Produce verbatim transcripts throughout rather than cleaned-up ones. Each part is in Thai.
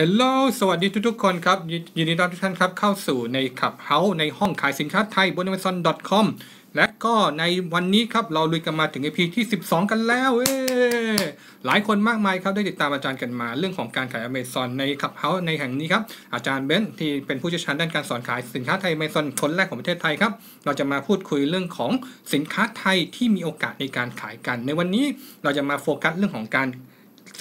Hello สวัสดีทุกๆคนครับยินดีต้อนรับทุกท่านครับเข้าสู่ในClubhouseในห้องขายสินค้าไทยบน Amazon ดอท คอม และก็ในวันนี้ครับเราลุยกันมาถึง อี พี ที่สิบสองกันแล้วเอ้หลายคนมากมายครับได้ติดตามอาจารย์กันมาเรื่องของการขาย Amazon ในClubhouseในแห่งนี้ครับอาจารย์เบนซ์ที่เป็นผู้เชี่ยวชาญด้านการสอนขายสินค้าไทย Amazon คนแรกของประเทศไทยครับเราจะมาพูดคุยเรื่องของสินค้าไทยที่มีโอกาสในการขายกันในวันนี้เราจะมาโฟกัสเรื่องของการ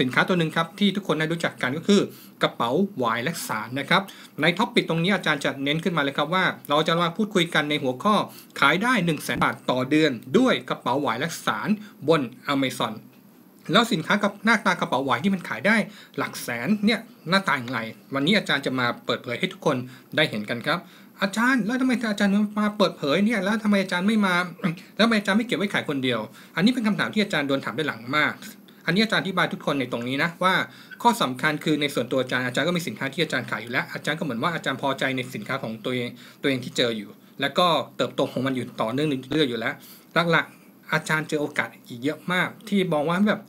สินค้าตัวหนึ่งครับที่ทุกคนได้รู้จักกันก็คือกระเป๋าหวายและสารนะครับในท็อปปิกตรงนี้อาจารย์จะเน้นขึ้นมาเลยครับว่าเราจะมาพูดคุยกันในหัวข้อขายได้ หนึ่งแสน บาทต่อเดือนด้วยกระเป๋าหวายและสารบน Amazon แล้วสินค้ากับหน้าตากระเป๋าหวายที่มันขายได้หลักแสนเนี่ยหน้าตาอย่างไรวันนี้อาจารย์จะมาเปิดเผยให้ทุกคนได้เห็นกันครับอาจารย์แล้วทำไมอาจารย์มาเปิดเผยเนี่ยแล้วทำไมอาจารย์ไม่มาแล้วทำไมอาจารย์ไม่เก็บไว้ขายคนเดียวอันนี้เป็นคำถามที่อาจารย์โดนถามได้หลังมากอันนี้อาจารย์อธิบายทุกคนในตรงนี้นะว่าข้อสำคัญคือในส่วนตัวอาจารย์อาจารย์ก็มีสินค้าที่อาจารย์ขายอยู่แล้วอาจารย์ก็เหมือนว่าอาจารย์พอใจในสินค้าของตัวเองตัวเองที่เจออยู่แล้วก็เติบโตของมันอยู่ต่อเนื่องเรื่อยๆอยู่แล้วหลักๆอาจารย์เจอโอกาสอีกเยอะมากที่มองว่าแบบ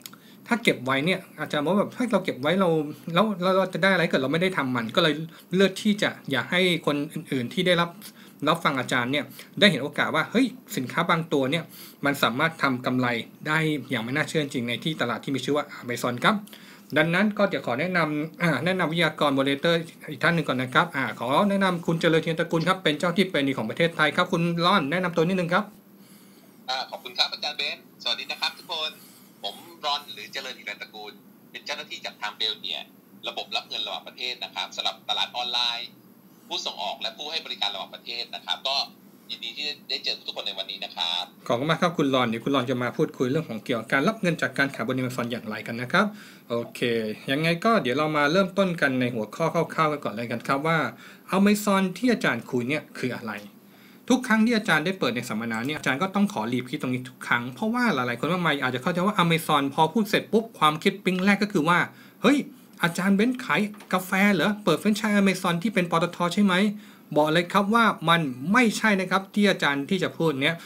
ถ้าเก็บไว้เนี่ยอาจารย์ว่าแบบถ้าเราเก็บไว้เราแล้วเราจะได้อะไรเกิดเราไม่ได้ทำมันก็เลยเลือกที่จะอยากให้คนอื่นๆที่ได้รับรับฟังอาจารย์เนี่ยได้เห็นโอกาสว่าเฮ้ยสินค้าบางตัวเนี่ยมันสามารถทำกำไรได้อย่างไม่น่าเชื่อจริงในที่ตลาดที่มีชื่อว่า Amazon ครับดังนั้นก็จะขอแนะนำแนะนำวิทยากรโมเดเลเตอร์อีกท่านหนึ่งก่อนนะครับอขอแนะนำคุณเจริญเทียนตระกูลครับเป็นเจ้าที่เป็นของประเทศไทยครับคุณร่อนแนะนำตัวนิดนึงครับขอบคุณครับอาจารย์เบนสวัสดีนะครับทุกคนผมร่อนหรือเจริญเทียนตระกูลเป็นเจ้าหน้าที่จากทางเบลเยียระบบรับเงินระหว่างประเทศนะครับสำหรับตลาดออนไลน์ผู้ส่งออกและผู้ให้บริการระหว่างประเทศนะครับก็ยินดีที่ได้เจอทุกคนในวันนี้นะครับขอบคุณมากครับคุณรอนเดี๋ยวคุณรอนจะมาพูดคุยเรื่องของเกี่ยวกับการรับเงินจากการขายบน Amazon อย่างไรกันนะครับโอเคยังไงก็เดี๋ยวเรามาเริ่มต้นกันในหัวข้อคร่าวๆกันก่อนเลยกันครับว่า Amazon ที่อาจารย์คุยเนี่ยคืออะไรทุกครั้งที่อาจารย์ได้เปิดในสัมมนาเนี่ยอาจารย์ก็ต้องขอรีบคิดตรงนี้ทุกครั้งเพราะว่าหลายๆคนมากมายอาจจะเข้าใจว่า Amazon พอพูดเสร็จปุ๊บความคิดปิ๊งแรกก็คือว่าเฮ้ยอาจารย์เบนซ์ขายกาแฟเหรอเปิดแฟรนไชส์ Amazon ที่เป็นปตท.ใช่ไหมบอกเลยครับว่ามันไม่ใช่นะครับที่อาจารย์ที่จะพูดเนี้ย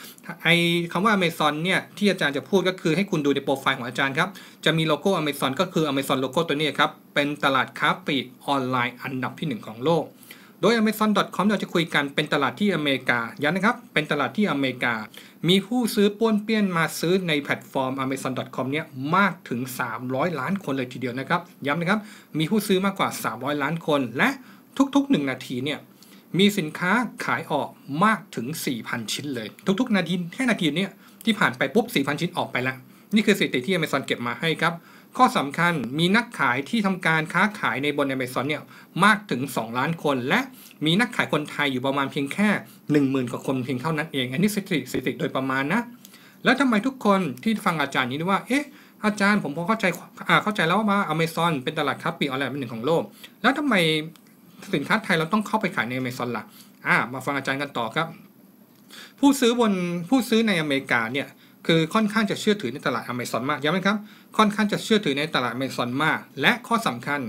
ไอคำว่า Amazon เนี่ยที่อาจารย์จะพูดก็คือให้คุณดูในโปรไฟล์ของอาจารย์ครับจะมีโลโก้ Amazon ก็คือ Amazon โลโก้ตัวนี้ครับเป็นตลาดค้าปลีกออนไลน์อันดับที่หนึ่งของโลกโดย Amazon ดอท คอม เราจะคุยกันเป็นตลาดที่อเมริกาย้ำนะครับเป็นตลาดที่อเมริกามีผู้ซื้อป้วนเปี้ยนมาซื้อในแพลตฟอร์ม Amazon ดอท คอม เนี่ยมากถึงสามร้อยล้านคนเลยทีเดียวนะครับย้ำนะครับมีผู้ซื้อมากกว่าสามร้อยล้านคนและทุกๆหนึ่งนาทีเนี่ยมีสินค้าขายออกมากถึง สี่พัน ชิ้นเลยทุกๆนาทีแค่นาทีเนี่ยที่ผ่านไปปุ๊บ สี่พัน ชิ้นออกไปแล้วนี่คือสถิติที่ Amazon เก็บมาให้ครับข้อสำคัญมีนักขายที่ทำการค้าขายในบน Amazon เนี่ยมากถึงสองล้านคนและมีนักขายคนไทยอยู่ประมาณเพียงแค่ หนึ่งหมื่น กว่าคนเพียงเท่านั้นเองอันนี้สถิติโดยประมาณนะแล้วทำไมทุกคนที่ฟังอาจารย์นี้ว่าเอ๊ะอาจารย์ผมพอเข้าใจเข้าใจแล้วว่า Amazon เป็นตลาดค้าปลีกออนไลน์เป็นหนึ่งของโลกแล้วทำไมสินค้าไทยเราต้องเข้าไปขายใน Amazon ล่ะอ่ามาฟังอาจารย์กันต่อครับผู้ซื้อบนผู้ซื้อในอเมริกาเนี่ยคือค่อนข้างจะเชื่อถือในตลาด Amazon มากย้ำนะครับค่อนข้างจะเชื่อถือในตลาด Amazon มากและข้อสำคัญ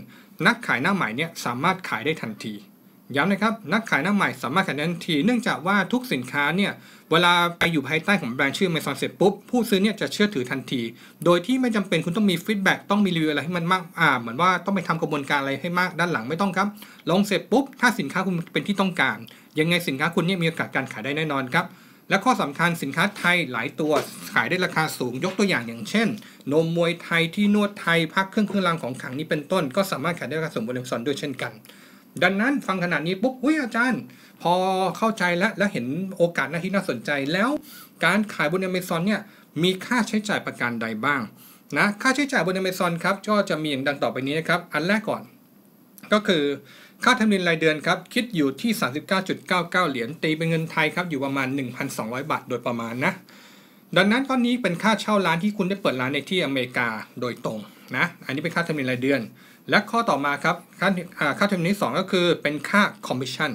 นักขายหน้าใหม่เนี่ยสามารถขายได้ทันทีย้ำนะครับนักขายหน้าใหม่สามารถขายได้ทันทีเนื่องจากว่าทุกสินค้าเนี่ยเวลาไปอยู่ภายใต้ของแบรนด์ชื่อ Amazon เสร็จปุ๊บผู้ซื้อเนี่ยจะเชื่อถือทันทีโดยที่ไม่จำเป็นคุณต้องมีฟีดแบ็กต้องมีรีวิวอะไรให้มันมากอ่าเหมือนว่าต้องไปทำกระบวนการอะไรให้มากด้านหลังไม่ต้องครับลงเสร็จปุ๊บถ้าสินค้าคุณเป็นที่ต้องการยังไงสินค้าคุณเนี่ยมีโอกาสการขายได้แน่นอนครับและข้อสำคัญสินค้าไทยหลายตัวขายได้ราคาสูงยกตัวอย่างอย่างเช่นนมมวยไทยที่นวดไทยพักเครื่องเครื่องรางของขลังนี้เป็นต้นก็สามารถขายได้ราคาสูงบน Amazon ด้วยเช่นกันดังนั้นฟังขนาดนี้ปุ๊บอุ้ยอาจารย์พอเข้าใจแล้วและเห็นโอกาสหน้าที่น่าสนใจแล้วการขายบน Amazon เนี่ยมีค่าใช้จ่ายประการใดบ้างนะค่าใช้จ่ายบน Amazon ครับก็จะมีอย่างดังต่อไปนี้นะครับอันแรกก่อนก็คือค่าธรรมเนียมรายเดือนครับคิดอยู่ที่ สามสิบเก้าจุดเก้าเก้า เหรียญตีเป็นเงินไทยครับอยู่ประมาณ หนึ่งพันสองร้อย บาทโดยประมาณนะดังนั้นก้อนนี้เป็นค่าเช่าร้านที่คุณได้เปิดร้านในที่อเมริกาโดยตรงนะอันนี้เป็นค่าธรรมเนียมรายเดือนและข้อต่อมาครับค่าค่าธรรมเนียมสองก็คือเป็นค่าคอมมิชชั่น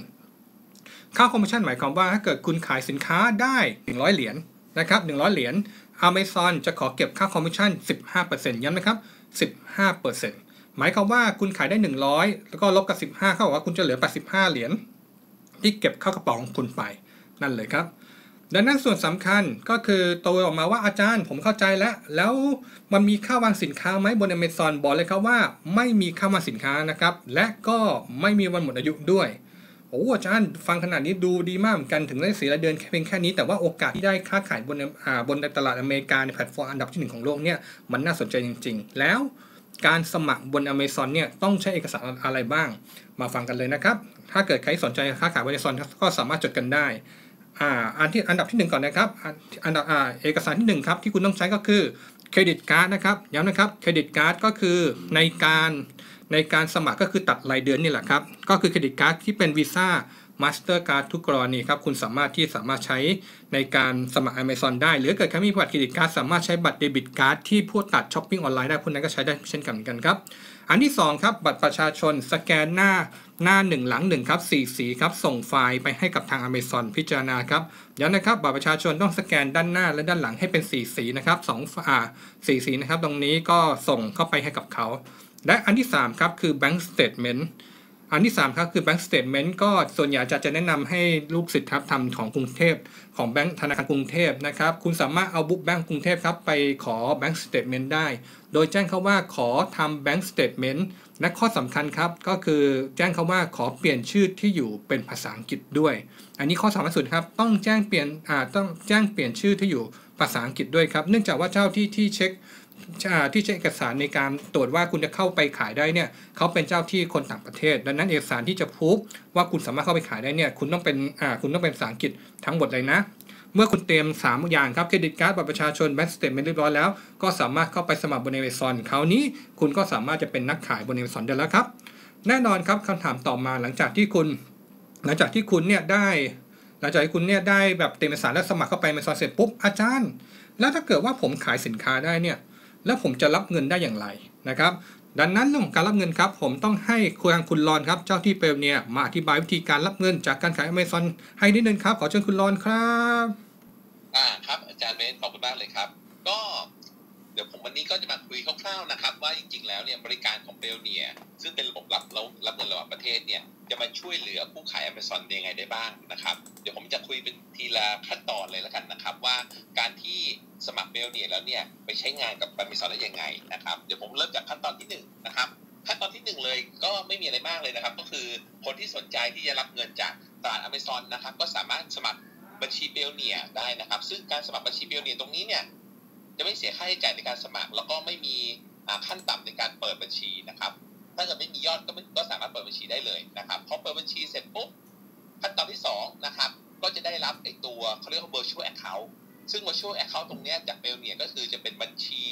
ค่าคอมมิชชั่นหมายความว่าถ้าเกิดคุณขายสินค้าได้หนึ่งร้อยเหรียญนะครับหนึ่งร้อยเหรียญ Amazon จะขอเก็บค่าคอมมิชชั่น สิบห้าเปอร์เซ็นต์ ย้ำนะครับ สิบห้าเปอร์เซ็นต์หมายความว่าคุณขายได้หนึ่งร้อยแล้วก็ลบกับสิบห้าเข้าว่าคุณจะเหลือแปดสิบห้าเหรียญที่เก็บเข้ากระเป๋าของคุณไปนั่นเลยครับ ดังนั้นส่วนสำคัญก็คือโตออกมาว่าอาจารย์ผมเข้าใจแล้วแล้วมันมีค่าวางสินค้าไหมบน Amazon บอกเลยครับว่าไม่มีค่าวางสินค้านะครับและก็ไม่มีวันหมดอายุด้วยโอ้อาจารย์ฟังขนาดนี้ดูดีมากเหมือนกันถึงได้เสียเดือนเพียงแค่นี้แต่ว่าโอกาสที่ได้ค้าขายบนอ่าบนตลาดอเมริกาในแพลตฟอร์มอันดับที่หนึ่งของโลกเนี่ยมันน่าสนใจจริงๆแล้วการสมัครบน Amazon เนี่ยต้องใช้เอกสารอะไรบ้างมาฟังกันเลยนะครับถ้าเกิดใครสนใจค้าขายบน Amazon ก็สามารถจดกันได้อ่าอันที่อันดับที่หนึ่งก่อนนะครับอันดับอ่าเอกสารที่หนึ่งครับที่คุณต้องใช้ก็คือเครดิตการ์ดนะครับย้ำนะครับเครดิตการ์ดก็คือในการในการสมัครก็คือตัดรายเดือนนี่แหละครับก็คือเครดิตการ์ดที่เป็นวีซ่ามาสเตอร์การ์ดทุกกรณีครับคุณสามารถที่สามารถใช้ในการสมัคร Amazon ได้หรือเกิดใครมีบัตรเครดิตการ์ดสามารถใช้บัตรเดบิตการ์ดที่ผู้ตัดช้อปปิ้งออนไลน์ได้พวกนั้นก็ใช้ได้เช่นกันกันครับอันที่สองครับบัตรประชาชนสแกนหน้าหน้าหนึ่งหลังหนึ่งครับสี่สีครับส่งไฟล์ไปให้กับทาง Amazon พิจารณาครับย้ำนะครับบัตรประชาชนต้องสแกนด้านหน้าและด้านหลังให้เป็นสี่สีนะครับสองอ่าสี่สีนะครับตรงนี้ก็ส่งเข้าไปให้กับเขาและอันที่สามครับคือ Bank Statementอันที่สามครับคือ Bank Statement ก็ส่วนใหญ่จะจะแนะนำให้ลูกศิษย์ครับทำของกรุงเทพของแบงค์ธนาคารกรุงเทพนะครับคุณสามารถเอาบุ๊กแบงค์กรุงเทพครับไปขอ Bank Statement ได้โดยแจ้งเขาว่าขอทำ Bank Statement และข้อสำคัญครับก็คือแจ้งเขาว่าขอเปลี่ยนชื่อที่อยู่เป็นภาษาอังกฤษด้วยอันนี้ข้อสำคัญสุดครับต้องแจ้งเปลี่ยนอ่าต้องแจ้งเปลี่ยนชื่อที่อยู่ภาษาอังกฤษด้วยครับเนื่องจากว่าเจ้าที่ที่เช็คที่ใช้เอกสารในการตรวจว่าคุณจะเข้าไปขายได้เนี่ยเขาเป็นเจ้าที่คนต่างประเทศดังนั้นเอกสารที่จะพูดว่าคุณสามารถเข้าไปขายได้เนี่ยคุณต้องเป็นอ่าคุณต้องเป็นภาษาอังกฤษทั้งหมดเลยนะเมื่อคุณเตรียมสามอย่างครับเครดิตการ์ดบัตรประชาชนแบงก์สเตทเมนต์เรียบร้อยแล้วก็สามารถเข้าไปสมัครบน Amazon คราวนี้คุณก็สามารถจะเป็นนักขายบน Amazon ได้แล้วครับแน่นอนครับคำถามต่อมาหลังจากที่คุณหลังจากที่คุณเนี่ยได้หลังจากที่คุณเนี่ยได้แบบเตรียมเอกสารแล้วสมัครเข้าไป Amazon เสร็จปุ๊บอาจารย์แล้วถ้าเกิดว่าผมขายสินค้าได้เนี่ยแล้วผมจะรับเงินได้อย่างไรนะครับดังนั้นเรื่องของการรับเงินครับผมต้องให้ทางคุณรอนครับเจ้าที่เปลเนี่ยมาอธิบายวิธีการรับเงินจากการขาย Amazon ให้นิดนึงครับขอเชิญคุณรอนครับอ่าครับอาจารย์เบนขอบคุณมากเลยครับก็เดี๋ยวผมวันนี้ก็จะมาคุยคร่าวๆนะครับว่าจริงๆแล้วเนี่ยบริการของเปลเนี่ยซึ่งเป็นระบบรับรับเงินระหว่างประเทศเนี่ยจะมาช่วยเหลือผู้ขาย Amazon ยังไงได้บ้างนะครับเดี๋ยวผมจะคุยเป็นทีละขั้นตอนเลยละกันนะครับว่าการที่สมัครเบลเนี่ยแล้วเนี่ยไปใช้งานกับ Amazon ได้ยังไงนะครับเดี๋ยวผมเริ่มจากขั้นตอนที่หนึ่งนะครับขั้นตอนที่หนึ่งเลยก็ไม่มีอะไรมากเลยนะครับก็คือคนที่สนใจที่จะรับเงินจากตลาด Amazon นะครับก็สามารถสมัครบัญชีเบลเนี่ยได้นะครับซึ่งการสมัครบัญชีเบลเนี่ยตรงนี้เนี่ยจะไม่เสียค่าใช้จ่ายในการสมัครแล้วก็ไม่มีขั้นต่ำในการเปิดบัญชีนะครับถ้าเกิดไม่มียอดก็ก็สามารถเปิดบัญชีได้เลยนะครับพอเปิดบัญชีเสร็จปุ๊บขั้นตอนที่สองนะครับก็จะได้รับไอ้ตัวเขาเรียกว่า virtual account ซึ่ง virtual account ตรงนี้จากเบลเนี่ยก็คือจะเป็นบัญชี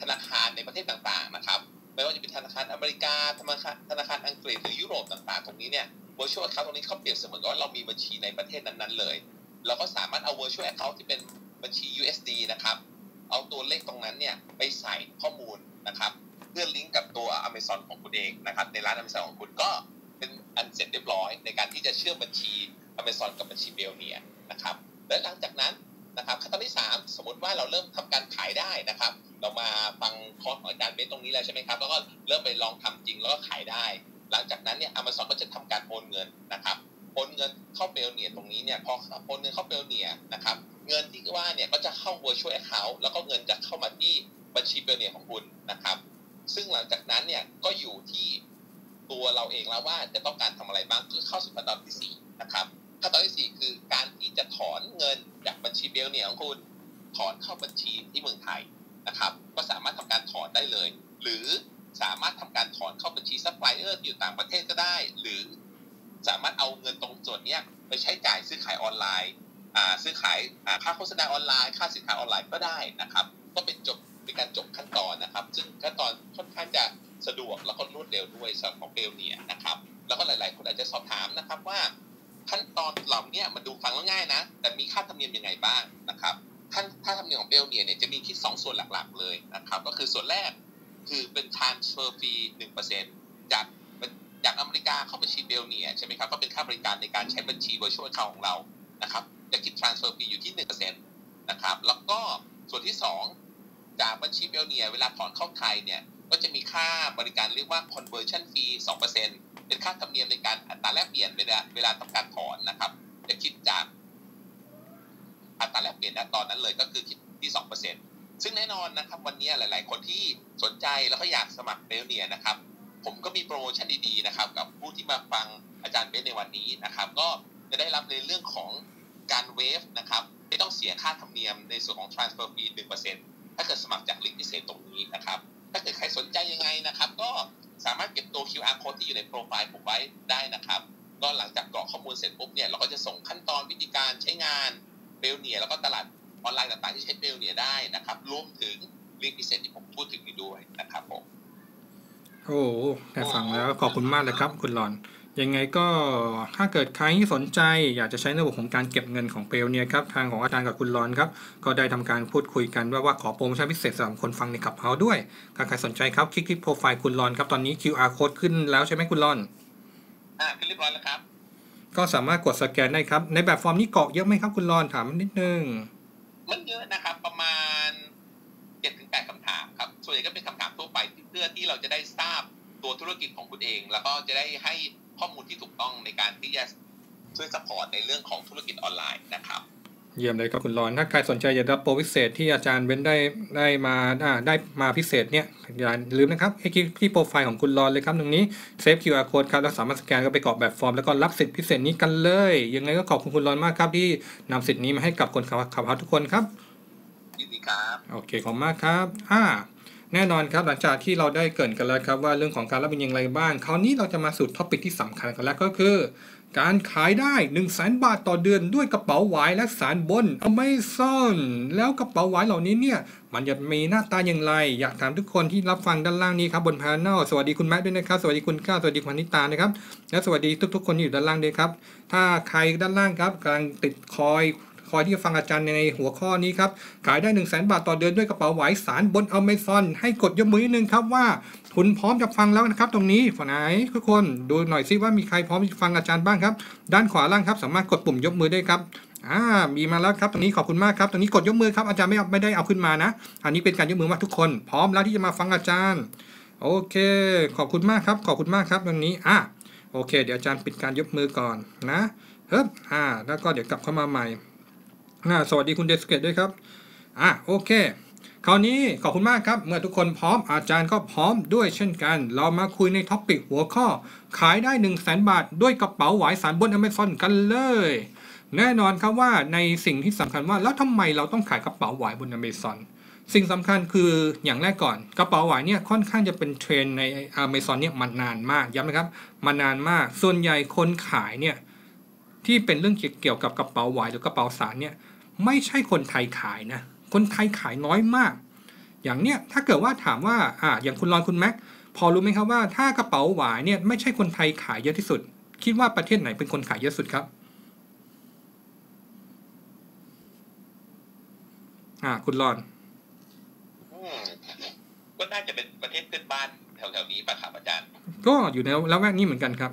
ธนาคารในประเทศต่างๆนะครับไม่ว่าจะเป็นธนาคารอเมริกาธนาคารธนาคารอังกฤษหรือยุโรปต่างๆตรงนี้เนี่ย virtual account ตรงนี้เขาเปรียบเสมือนว่าเรามีบัญชีในประเทศนั้นๆเลยเราก็สามารถเอา virtual account ที่เป็นบัญชี ยู เอส ดี นะครับเอาตัวเลขตรงนั้นเนี่ยไปใส่ข้อมูลนะครับเพื่อลิงก์กับตัว Amazon ของคุณเองนะครับในร้าน Amazon ของคุณก็เป็นอันเสร็จเรียบร้อยในการที่จะเชื่อมบัญชี Amazon กับบัญชีเบลเนี่ยนะครับและหลังจากนั้นนะครับขั้นตอนที่สามสมมติว่าเราเริ่มทำการขายได้นะครับเรามาฟังคอร์สของอาจารย์เบสตรงนี้แล้วใช่ไหมครับแล้วก็เริ่มไปลองทำจริงแล้วก็ขายได้หลังจากนั้นเนี่ย Amazon ก็จะทำการโอนเงินนะครับโอนเงินเข้าเบลเนี่ยตรงนี้เนี่ยพอโอนเงินเข้าเบลเนี่ยนะครับเงินที่ว่าเนี่ยก็จะเข้า virtual account แล้วก็เงินจะเข้ามาที่บัญชีเบลเนี่ยของคุณนะครับซึ่งหลังจากนั้นเนี่ยก็อยู่ที่ตัวเราเองแล้วว่าจะต้องการทำอะไรบ้างคือเข้าสู่ขั้นตอนที่สี่นะครับขั้นตอนที่สี่คือการที่จะถอนเงินจากบัญชีเบลเนี่ยของคุณถอนเข้าบัญชีที่เมืองไทยนะครับก็สามารถทำการถอนได้เลยหรือสามารถทำการถอนเข้าบัญชีซัพพลายเออร์ที่อยู่ต่างประเทศก็ได้หรือสามารถเอาเงินตรงส่วนนี้ไปใช้จ่ายซื้อขายออนไลน์ซื้อขายค่าโฆษณาออนไลน์ค่าสินค้าออนไลน์ก็ได้นะครับก็เป็นจบเป็นการจบขั้นตอนนะครับซึ่งขั้นตอนค่อนข้างจะสะดวกแล้วก็รวดเร็วด้วยสำหรับของเบลเนี่ยนะครับแล้วก็หลายๆคนอาจจะสอบถามนะครับว่าขั้นตอนเหล่านี้มันดูฟังแล้วง่ายนะแต่มีค่าธรรมเนียมยังไงบ้างนะครับขั้นค่าธรรมเนียมของเบลเนี่ยจะมีที่สองส่วนหลักๆเลยนะครับก็คือส่วนแรกคือเป็น transfer fee หนึ่งเปอร์เซ็นต์ จากจากอเมริกาเข้าบัญชีเบลเนี่ยใช่ไหมครับก็เป็นค่าบริการในการใช้บัญชี virtual account ของเรานะครับจะคิด transfer fee อยู่ที่ หนึ่งเปอร์เซ็นต์ นะครับแล้วก็ส่วนที่สองจากบัญชีเบลเนี่ยเวลาถอนเข้าไทยเนี่ยก็จะมีค่าบริการเรียกว่า conversion fee สองเปอร์เซ็นต์ เป็นค่าธรรมเนียมในการอัตราแลกเปลี่ยนเวลาเวลาทำการถอนนะครับจะคิดจาก อัตราแลกเปลี่ยนณตอนนั้นเลยก็คือคิดที่ สองเปอร์เซ็นต์ ซึ่งแน่นอนนะครับวันนี้หลายๆคนที่สนใจแล้วก็อยากสมัครเบลเนียนะครับผมก็มีโปรโมชั่นดีๆนะครับกับผู้ที่มาฟังอาจารย์เบสในวันนี้นะครับก็จะได้รับในเรื่องของการเวฟนะครับไม่ต้องเสียค่าธรรมเนียมในส่วนของ transfer fee หนึ่งเปอร์เซ็นต์ ถ้าเกิดสมัครจากลิงก์พิเศษตรงนี้นะครับถ้าเกิดใครสนใจยังไงนะครับก็สามารถเก็บตัว คิว อาร์ code ที่อยู่ในโปรไฟล์ผมไว้ได้นะครับก็หลังจากกรอกข้อมูลเสร็จปุ๊บเนี่ยเราก็จะส่งขั้นตอนวิธีการใช้งานเบลเนียแล้วก็ตลาดออนไลน์ต่างๆที่ใช้เบลเนียได้นะครับรวมถึงลิงก์พิเศษที่ผมพูดถึงอยู่ด้วยนะครับผมโอ้แต่ฟังแล้วขอบคุณมากเลยครับคุณหลอนยังไงก็ถ้าเกิดใครที่สนใจอยากจะใช้ระบบของการเก็บเงินของเบลเนียครับทางของอาจารย์กับคุณหลอนครับก็ได้ทำการพูดคุยกันว่าว่าขอโปรโมชั่นพิเศษสำหรับคนฟังในClubhouseเขาด้วยถ้าใครสนใจครับคลิกที่โปรไฟล์คุณหลอนครับตอนนี้ คิว อาร์ โค้ดขึ้นแล้วใช่ไหมคุณหลอนอ่าขึ้นเรียบร้อยแล้วครับก็สามารถกดสแกนได้ครับในแบบฟอร์มนี้กรอกเยอะไหมครับคุณรอนถามนิดนึงมันเยอะนะครับประมาณ เจ็ดถึงแปด คำถามครับส่วนใหญ่ก็เป็นคำถามทั่วไปเพื่อที่เราจะได้ทราบตัวธุรกิจของคุณเองแล้วก็จะได้ให้ข้อมูลที่ถูกต้องในการที่จะช่วยซัพพอร์ตในเรื่องของธุรกิจออนไลน์นะครับเยี่ยมเลยครับคุณรอนถ้าใครสนใจอยากรับโปรพิเศษที่อาจารย์เบนได้ได้มาได้มาพิเศษเนี่ยอย่าลืมนะครับให้คลิกที่โปรไฟล์ของคุณรอนเลยครับตรงนี้เซฟ คิว อาร์ Code ครับแล้วสามารถสแกนก็ไปกรอกแบบฟอร์มแล้วก็รับสิทธิพิเศษนี้กันเลยยังไงก็ขอบคุณคุณรอนมากครับที่นำสิทธินี้มาให้กับคนขับรถทุกคนครับยินดีครับโอเคขอบคุณมากครับอ่าแน่นอนครับหลังจากที่เราได้เกริ่นกันแล้วครับว่าเรื่องของการรับเป็นอย่างไรบ้างคราวนี้เราจะมาสู่ท็อปิกที่สำคัญกันแล้วก็คือการขายได้ หนึ่งแสน บาทต่อเดือนด้วยกระเป๋าหวายและสารบน Amazon แล้วกระเป๋าหวายเหล่านี้เนี่ยมันจะมีหน้าตาอย่างไรอยากถามทุกคนที่รับฟังด้านล่างนี้ครับบนพาร์เนลสวัสดีคุณแมทด้วยนะครับสวัสดีคุณก้าวสวัสดีคุณนิตานะครับและสวัสดีทุกๆคนที่อยู่ด้านล่างด้วยครับถ้าใครด้านล่างครับกำลังติดคอยคอยที่จะฟังอาจารย์ในหัวข้อนี้ครับขายได้ หนึ่งแสน บาทต่อเดือนด้วยกระเป๋าหวายสารบน Amazon ให้กดยกมือนิดนึงครับว่าคุณพร้อมจะฟังแล้วนะครับตรงนี้ฝั่งไหนทุกคนดูหน่อยซิว่ามีใครพร้อมจะฟังอาจารย์บ้างครับด้านขวาล่างครับสามารถกดปุ่มยกมือได้ครับอ่ามีมาแล้วครับตรงนี้ขอบคุณมากครับตรงนี้กดยกมือครับอาจารย์ไม่ไม่ได้เอาขึ้นมานะอันนี้เป็นการยกมือว่าทุกคนพร้อมแล้วที่จะมาฟังอาจารย์โอเคขอบคุณมากครับขอบคุณมากครับตรงนี้อ่ะโอเคเดี๋ยวอาจารย์ปิดการยกมือก่อนนะเฮ้ยอ่าแล้วก็เดี๋ยวกลับเข้ามาใหม่สวัสดีคุณเดสเกตด้วยครับอ่ะโอเคคราวนี้ขอบคุณมากครับเมื่อทุกคนพร้อมอาจารย์ก็พร้อมด้วยเช่นกันเรามาคุยในท็อปิกหัวข้อขายได้ หนึ่งแสน บาทด้วยกระเป๋าหวายสารบน Amazon กันเลยแน่นอนครับว่าในสิ่งที่สำคัญว่าแล้วทำไมเราต้องขายกระเป๋าหวายบน Amazon สิ่งสำคัญคืออย่างแรกก่อนกระเป๋าหวายเนี่ยค่อนข้างจะเป็นเทรนใน Amazon เนี่ยมานานมากย้ำนะครับมานานมากส่วนใหญ่คนขายเนี่ยที่เป็นเรื่องเกี่ยวกับกระเป๋าหวายหรือกระเป๋าสารเนี่ยไม่ใช่คนไทยขายนะคนไทยขายน้อยมากอย่างเนี้ยถ้าเกิดว่าถามว่าอ่าอย่างคุณรอนคุณแม็กพอรู้ไหมครับว่าถ้ากระเป๋าหวายเนี่ยไม่ใช่คนไทยขายเยอะที่สุดคิดว่าประเทศไหนเป็นคนขายเยอะสุดครับอ่าคุณรอนก็น่าจะเป็นประเทศเพื่อนบ้านแถวๆนี้ป่ะครับอาจารย์ก็อยู่ในละแวกนี้เหมือนกันครับ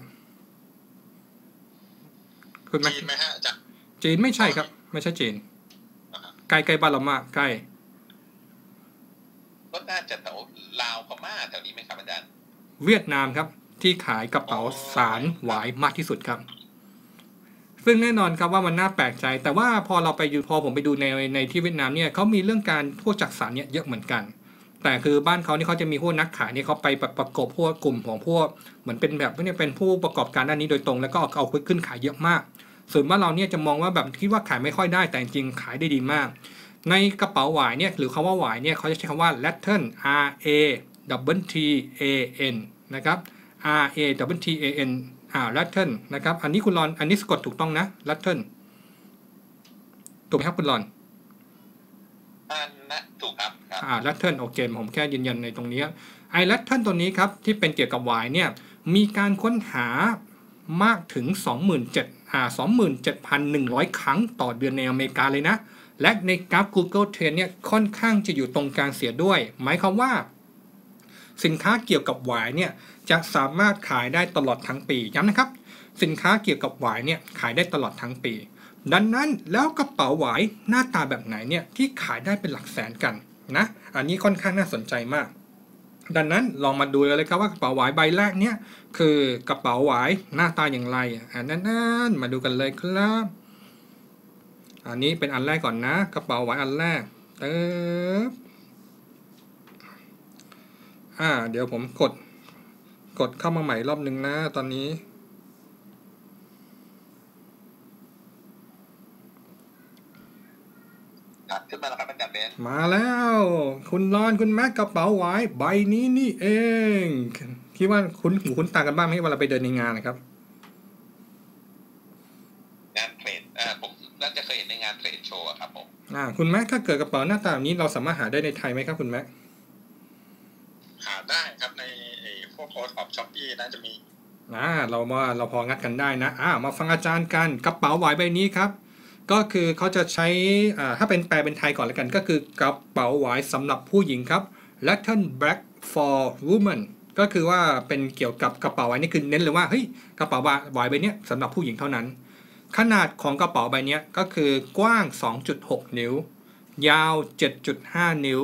คุณแม็กจีนไหมฮะอาจารย์จีนไม่ใช่ครับไม่ใช่จีนใกล้ใกล้บ้านเรามากใกล้ก็น่าจะแถวลาวพม่าแถวนี้ไหมครับอาจารย์เวียดนามครับที่ขายกระเป๋าสารหวายมากที่สุดครับซึ่งแน่นอนครับว่ามันน่าแปลกใจแต่ว่าพอเราไปอยู่พอผมไปดูในในที่เวียดนามเนี่ยเขามีเรื่องการพวกจักสารเนี่ยเยอะเหมือนกันแต่คือบ้านเขานี่เขาจะมีพวกนักขายเนี่ยเขาไปประกอบพวกกลุ่มของพวกเหมือนเป็นแบบเนี่ยเป็นผู้ประกอบการด้านนี้โดยตรงแล้วก็เอาเอาขึ้นขายเยอะมากส่วนว่าเราเนี่ยจะมองว่าแบบคิดว่าขายไม่ค่อยได้แต่จริงขายได้ดีมากในกระเป๋าหวายเนี่ยหรือคำว่าหวายเนี่ยเขาจะใช้คำว่า Latin R A W T A N นะครับ R A W T A N อ่า Latin นะครับอันนี้คุณรอนอันนี้สะกดถูกต้องนะ Latin ถูกไหมครับคุณรอนอ่าถูกครับอ่า Latin โอเคผมแค่ยืนยันในตรงนี้ไอ้ Latin ตัวนี้ครับที่เป็นเกี่ยวกับหวายเนี่ยมีการค้นหามากถึง สองหมื่นเจ็ดพันหนึ่งร้อย ครั้งต่อเดือนในอเมริกาเลยนะและในกราฟ Google Trend เนี่ยค่อนข้างจะอยู่ตรงกลางเสียด้วยหมายความว่าสินค้าเกี่ยวกับหวายเนี่ยจะสามารถขายได้ตลอดทั้งปีย้ำนะครับสินค้าเกี่ยวกับหวายเนี่ยขายได้ตลอดทั้งปีดังนั้นแล้วกระเป๋าหวายหน้าตาแบบไหนเนี่ยที่ขายได้เป็นหลักแสนกันนะอันนี้ค่อนข้างน่าสนใจมากดังนั้นลองมาดูเลยครับว่ากระเป๋าหวายใบแรกเนี่ยคือกระเป๋าหวายหน้าตาอย่างไรอ่ะนั่นๆมาดูกันเลยครับ อันนี้เป็นอันแรกก่อนนะกระเป๋าไว้อันแรกเอออ่าเดี๋ยวผมกดกดเข้ามาใหม่รอบนึงนะตอนนี้ขึ้นมาแล้วครับอาจารย์เบนมาแล้วคุณรอนคุณแม็กกระเป๋าไว้ใบนี้นี่เองคิดว่าคุ้นหูคุ้นตากันบ้างไหมเวลาไปเดินในงานนะครับงานเทรดอ่าผมน่าจะเคยเห็นในงานเทรดโชว์ครับผมอ่าคุณแม็กถ้าเกิดกระเป๋าหน้าตาแบบนี้เราสามารถหาได้ในไทยไหมครับคุณแม็กหาได้ครับในพวกโพสต์ของช้อปปี้น่าจะมีอ่าเราว่าเราพองัดกันได้นะอ่ามาฟังอาจารย์กันกระเป๋าไว้ใบนี้ครับก็คือเขาจะใช้อ่าถ้าเป็นแปลเป็นไทยก่อนแล้วกันก็คือกระเป๋าไว้สำหรับผู้หญิงครับ Latin Black for Women ก็คือว่าเป็นเกี่ยวกับกระเป๋าไว้นี่คือเน้นเลยว่าเฮ้ยกระเป๋าไว้ใบนี้สำหรับผู้หญิงเท่านั้นขนาดของกระเป๋าใบนี้ก็คือกว้าง สองจุดหก นิ้วยาว เจ็ดจุดห้า นิ้ว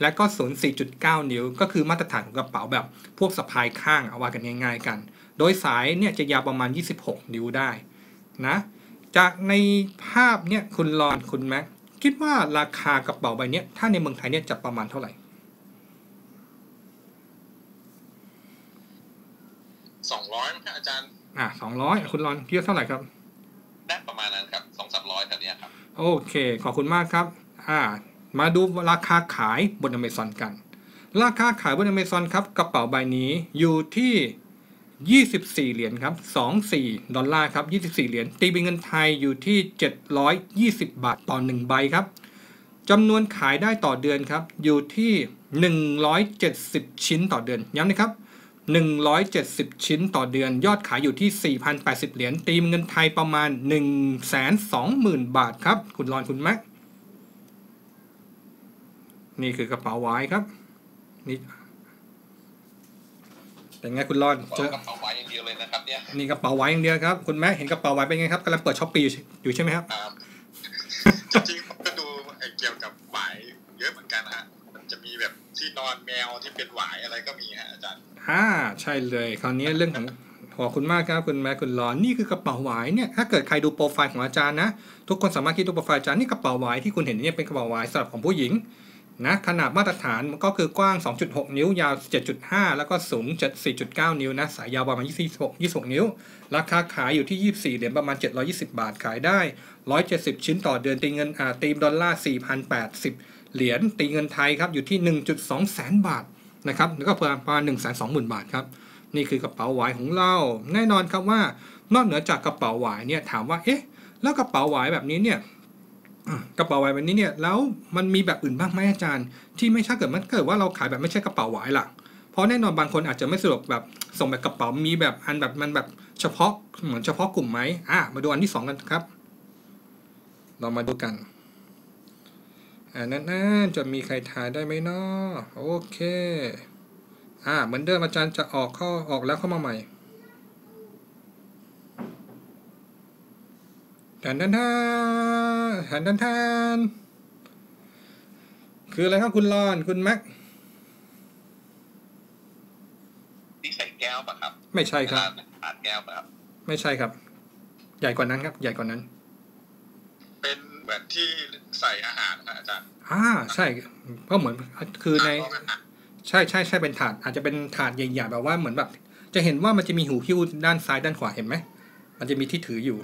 และก็สูง สี่จุดเก้า นิ้วก็คือมาตรฐานของกระเป๋าแบบพวกสะพายข้างเอาไว้กันง่ายๆกันโดยสายเนี่ยจะยาวประมาณยี่สิบหกนิ้วได้นะจากในภาพเนี่ยคุณรอนคุณแม็กคิดว่าราคากระเป๋าใบนี้ถ้าในเมืองไทยเนี่ยจะประมาณเท่าไหร่สองร้อยครับอาจารย์อ่ะสองร้อยคุณรอนคิดว่าเท่าไหร่ครับได้ประมาณนั้นครับสองสามร้อยแต่เนี้ยครับโอเคขอบคุณมากครับอ่ามาดูราคาขายบน Amazon กันราคาขายบน Amazon ครับกระเป๋าใบนี้อยู่ที่ยี่สิบสี่เหรียญครับยี่สิบสี่ดอลลาร์ครับยี่สิบสี่เหรียญตีเป็นเงินไทยอยู่ที่เจ็ดร้อยยี่สิบบาทต่อหนึ่งใบครับจำนวนขายได้ต่อเดือนครับอยู่ที่หนึ่งร้อยเจ็ดสิบชิ้นต่อเดือนย้ำนะครับหนึ่งร้อยเจ็ดสิบชิ้นต่อเดือนยอดขายอยู่ที่ สี่พันแปดสิบ เหรียญตีเป็นเงินไทยประมาณ หนึ่งแสนสองหมื่น บาทครับคุณรอนคุณแม็กนี่คือกระเป๋าไว้ครับนี่แต่ไงคุณรอนเจอกระเป๋าไว้อย่างเดียวเลยนะครับเนี่ยนี่กระเป๋าไว้อย่างเดียวครับคุณแม่เห็นกระเป๋าไว้เป็นไงครับกำลังเปิดช้อปปี้อยู่ใช่ไหมครับจริงผมก็ดูเกี่ยวกับไว้เยอะเหมือนกันฮะมันจะมีแบบที่นอนแมวที่เป็นไว้อะไรก็มีฮะอาจารย์อ่าใช่เลยคราวนี้เรื่องของขอบคุณมากครับคุณแม่คุณรอนนี่คือกระเป๋าไว้เนี่ยถ้าเกิดใครดูโปรไฟล์ของอาจารย์นะทุกคนสามารถคิดดูโปรไฟล์อาจารย์นี่กระเป๋าไว้ที่คุณเห็นเนี่ยเป็นกระเป๋าไว้สำหรับของผู้หญิงนะขนาดมาตรฐานมันก็คือกว้าง สองจุดหก นิ้วยาว เจ็ดจุดห้า แล้วก็สูง สี่จุดเก้า นิ้วนะสายยาวประมาณยี่สิบหกนิ้วราคาขายอยู่ที่ ยี่สิบสี่ เหรียญประมาณเจ็ดร้อยยี่สิบบาทขายได้หนึ่งร้อยเจ็ดสิบชิ้นต่อเดือนตีเงินอ่าตีดอลลาร์ สี่พันแปดสิบ เหรียญตีเงินไทยครับอยู่ที่ หนึ่งจุดสอง แสนบาทนะครับแล้วก็ประมาณ หนึ่งแสนสองหมื่น บาทครับนี่คือกระเป๋าหวายของเราแน่นอนครับว่านอกเหนือจากกระเป๋าหวายเนี่ยถามว่าเอ๊ะแล้วกระเป๋าหวายแบบนี้เนี่ยกระเป๋าไว้แบบนี้เนี่ยแล้วมันมีแบบอื่นบ้างไหมอาจารย์ที่ไม่ใช่เกิดมันเกิดว่าเราขายแบบไม่ใช่กระเป๋าไว้ล่ะเพราะแน่นอนบางคนอาจจะไม่สะดวกแบบส่งแบบกระเป๋ามีแบบอันแบบมันแบบเฉพาะเหมือนเฉพาะกลุ่มไหมอ่ะมาดูอันที่สองกันครับเรามาดูกันอ่านั่นนั่นจะมีใครถ่ายได้ไหมเนาะโอเคอ่าเหมือนเดิมอาจารย์จะออกเข้าออกแล้วเข้ามาใหม่แทนแทนแทนแทนคืออะไรครับคุณรอนคุณแม็กนี่ใส่แก้วป่ะครับไม่ใช่ครับอาดแก้วป่ะครับไม่ใช่ครับใหญ่กว่านั้นครับใหญ่กว่านั้นเป็นเหมือนที่ใส่อาหารอาจารย์อ่าใช่ก็เหมือนคือในใช่ใช่ใช่เป็นถาดอาจจะเป็นถาดใหญ่ๆแบบว่าเหมือนแบบจะเห็นว่ามันจะมีหูคิ้วด้านซ้ายด้านขวาเห็นไหมมันจะมีที่ถืออยู่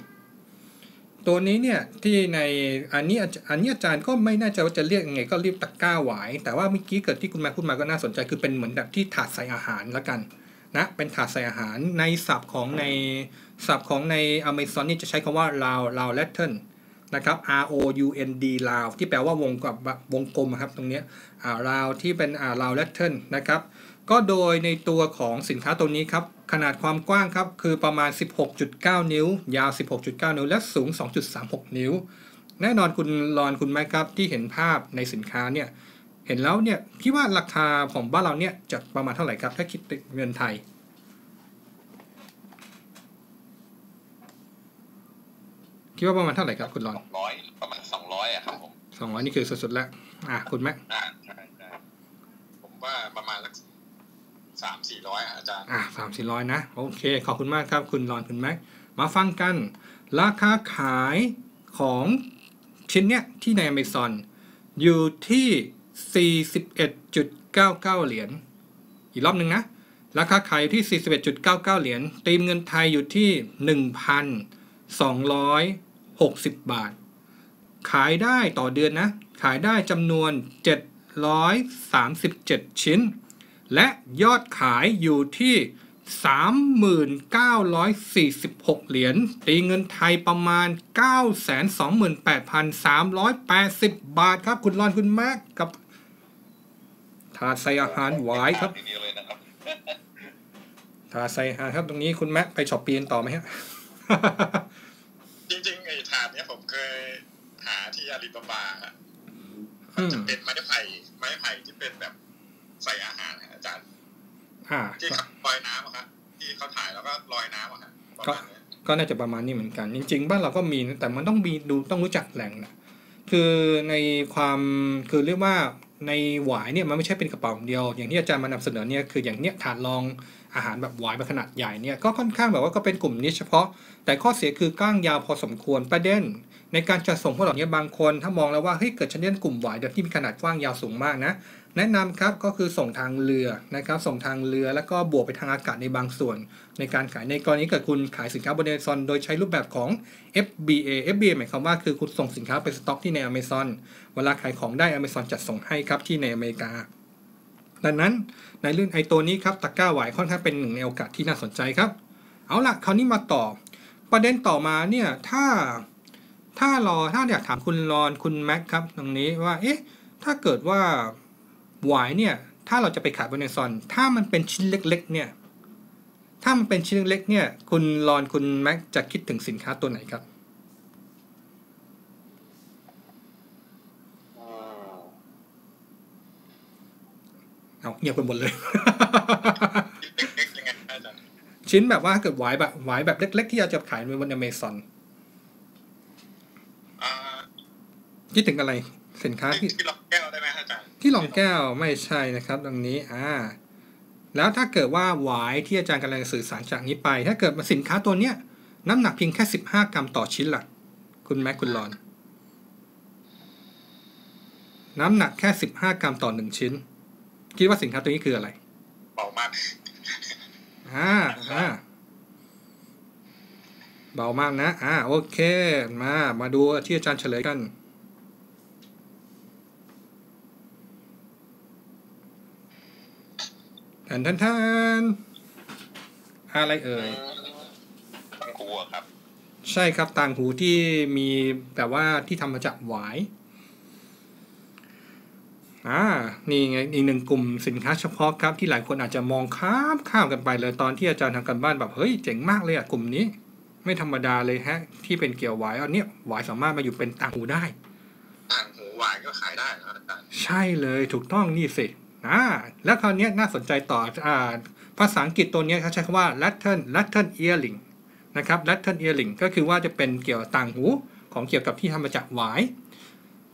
ตัวนี้เนี่ยที่ในอันนี้อันนี้อาจารย์ก็ไม่แน่ใจว่าจะเรียกยังไงก็เรียกตะกร้าหวายแต่ว่าเมื่อกี้เกิดที่คุณมาพูดมาก็น่าสนใจคือเป็นเหมือนแบบที่ถาดใส่อาหารแล้วกันนะเป็นถาดใส่อาหารในศัพท์ของในศัพท์ของใน Amazon นี่จะใช้คำว่า round round lantern นะครับ R O U N D round ที่แปลว่าวงกับวงกลมครับตรงนี้อ่า round ที่เป็นอ่า round lantern นะครับก็โดยในตัวของสินค้าตัวนี้ครับขนาดความกว้างครับคือประมาณ สิบหกจุดเก้า นิ้วยาว สิบหกจุดเก้า นิ้วและสูง สองจุดสามหก นิ้วแน่นอนคุณรอนคุณแม็กครับที่เห็นภาพในสินค้าเนี่ยเห็นแล้วเนี่ยคิดว่าราคาของบ้านเราเนี่ยจะประมาณเท่าไหร่ครับถ้าคิดเป็นเงินไทยคิดว่าประมาณเท่าไหร่ครับคุณรอนสองร้อยประมาณสองร้อยอ่ะครับผมสองร้อยนี่คือสุดๆแล้วอ่ะคุณแม็กอ่าใช่ๆผมว่าประมาณสักสามสี่ร้อยอาจารย์อ่ะสามสี่ร้อยนะโอเคขอบคุณมากครับคุณรอนคุณแม็กมาฟังกันราคาขายของ ชิ้นเนี้ยที่ใน Amazon อยู่ที่ สี่สิบเอ็ดจุดเก้าเก้า เหรียญอีกรอบหนึ่งนะราคาขายอยู่ที่ สี่สิบเอ็ดจุดเก้าเก้า เหรียญตีมเงินไทยอยู่ที่ หนึ่งพันสองร้อยหกสิบ บาทขายได้ต่อเดือนนะขายได้จำนวนเจ็ดร้อยสามสิบเจ็ดชิ้นและยอดขายอยู่ที่ สามหมื่นเก้าร้อยสี่สิบหก เหรียญตีเงินไทยประมาณ เก้าแสนสองหมื่นแปดพันสามร้อยแปดสิบ บาทครับคุณรอนคุณแม็กกับถาดใส่อาหารหวายครับถาดใส่อาหารครับตรงนี้คุณแม็กไปช็อปปี้กันต่อไหมครับจริงๆไอ้ถาดเนี้ยผมเคยหาที่อาลีบาบาจะเป็นไม้ไผ่ไม้ไผ่ที่เป็นแบบใส่อาหารอาจารย์ที่ขับลอยน้ำอะครับที่เขาถ่ายแล้วก็ลอยน้ำอะครับก็ก็น่าจะประมาณนี้เหมือนกันจริงๆบ้านเราก็มีแต่มันต้องมีดูต้องรู้จักแหล่งนะคือในความคือเรียกว่าในหวายเนี่ยมันไม่ใช่เป็นกระเป๋าเดียวอย่างที่อาจารย์มานำเสนอเนี่ยคืออย่างเนี้ยถาดรองอาหารแบบหวายแบบขนาดใหญ่เนี่ยก็ค่อนข้างแบบว่าก็เป็นกลุ่มนี้เฉพาะแต่ข้อเสียคือก้างยาวพอสมควรประเด็นในการจัดส่งพวกเหล่านี้บางคนถ้ามองแล้วว่าเฮ้ยเกิดฉันเล่นกลุ่มหวายแบบที่มีขนาดกว้างยาวสูงมากนะแนะนำครับก็คือส่งทางเรือนะครับส่งทางเรือแล้วก็บวกไปทางอากาศในบางส่วนในการขายในกรณีเกิดคุณขายสินค้าบน Amazon โดยใช้รูปแบบของ เอฟ บี เอ เอฟ บี เอ หมายความว่าคือคุณส่งสินค้าไปสต็อกที่ใน Amazon เวลาขายของได้ Amazon จัดส่งให้ครับที่ในอเมริกาดังนั้นในเรื่องไอตัวนี้ครับตะกร้าหวายค่อนข้างเป็นหนึ่งในโอกาสที่น่าสนใจครับเอาล่ะคราวนี้มาต่อประเด็นต่อมาเนี่ยถ้าถ้ารอถ้าอยากถามคุณรอนคุณแม็กครับตรงนี้ว่าเอ๊ะถ้าเกิดว่าหวายเนี่ยถ้าเราจะไปขายบน Amazon ถ้ามันเป็นชิ้นเล็กๆเนี่ยถ้ามันเป็นชิ้นเล็กๆเนี่ยคุณรอนคุณแม็กจะคิดถึงสินค้าตัวไหนครับเอาเงียบไปหมดเลย ชิ้นแบบว่าเกิดหวายแบบหวายแบบเล็กๆที่เราจะขายบน Amazon คิดถึงอะไรสินค้าที่รองแก้วได้ไหมอาจารย์ที่รองแก้วไม่ใช่นะครับตรงนี้อ่าแล้วถ้าเกิดว่าหวายที่อาจารย์กำลังสื่อสารจากนี้ไปถ้าเกิดมาสินค้าตัวเนี้ยน้ำหนักเพียงแค่สิบห้ากรัมต่อชิ้นล่ะคุณแม็กคุณรอนน้ำหนักแค่สิบห้ากรัมต่อหนึ่งชิ้นคิดว่าสินค้าตัวนี้คืออะไรเบามากอ่าอ่าเบามากนะอ่าโอเคมามาดูที่อาจารย์เฉลยกันแทนแทนอะไรเอ่ยต่างหูครับใช่ครับต่างหูที่มีแบบว่าที่ทำมาจากหวายอ่านี่ไงอีกหนึ่งกลุ่มสินค้าเฉพาะครับที่หลายคนอาจจะมองข้ามข้ามกันไปเลยตอนที่อาจารย์ทำการบ้านแบบเฮ้ยเจ๋งมากเลยอ่ะกลุ่มนี้ไม่ธรรมดาเลยฮะที่เป็นเกี่ยวหวายอันนี้หวายสามารถมาอยู่เป็นต่างหูได้ต่างหูหวายก็ขายได้ครับอาจารย์ใช่เลยถูกต้องนี่สิอ่าแล้วคราวนี้น่าสนใจต่ออ่าภาษาอังกฤษตัวนี้เขาใช้คำว่า Latin Latin Earring นะครับ Latin Earring ก็คือว่าจะเป็นเกี่ยวต่างหูของเกี่ยวกับที่ทำมาจากหวาย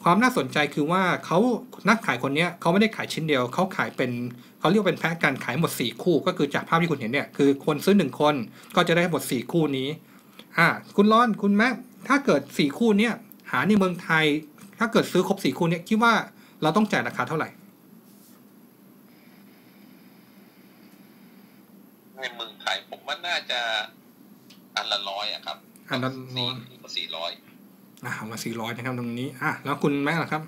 ความน่าสนใจคือว่าเขานักขายคนนี้เขาไม่ได้ขายชิ้นเดียวเขาขายเป็นเขาเรียกเป็นแพ็คการขายหมดสี่คู่ก็คือจากภาพที่คุณเห็นเนี่ยคือคนซื้อหนึ่งคนก็จะได้หมดสี่คู่นี้อ่าคุณร้อนคุณแม็กถ้าเกิดสี่คู่เนี่ยหาในเมืองไทยถ้าเกิดซื้อครบสี่คู่เนี่ยคิดว่าเราต้องจ่ายราคาเท่าไหร่ในเมืองไทยผมว่าน่าจะอันละร้อยอะครับอันละร้อยสี่ร้อยอ่ะมาสี่ร้อยนะครับตรงนี้อ่ะแล้วคุณแม่ล่ะครับ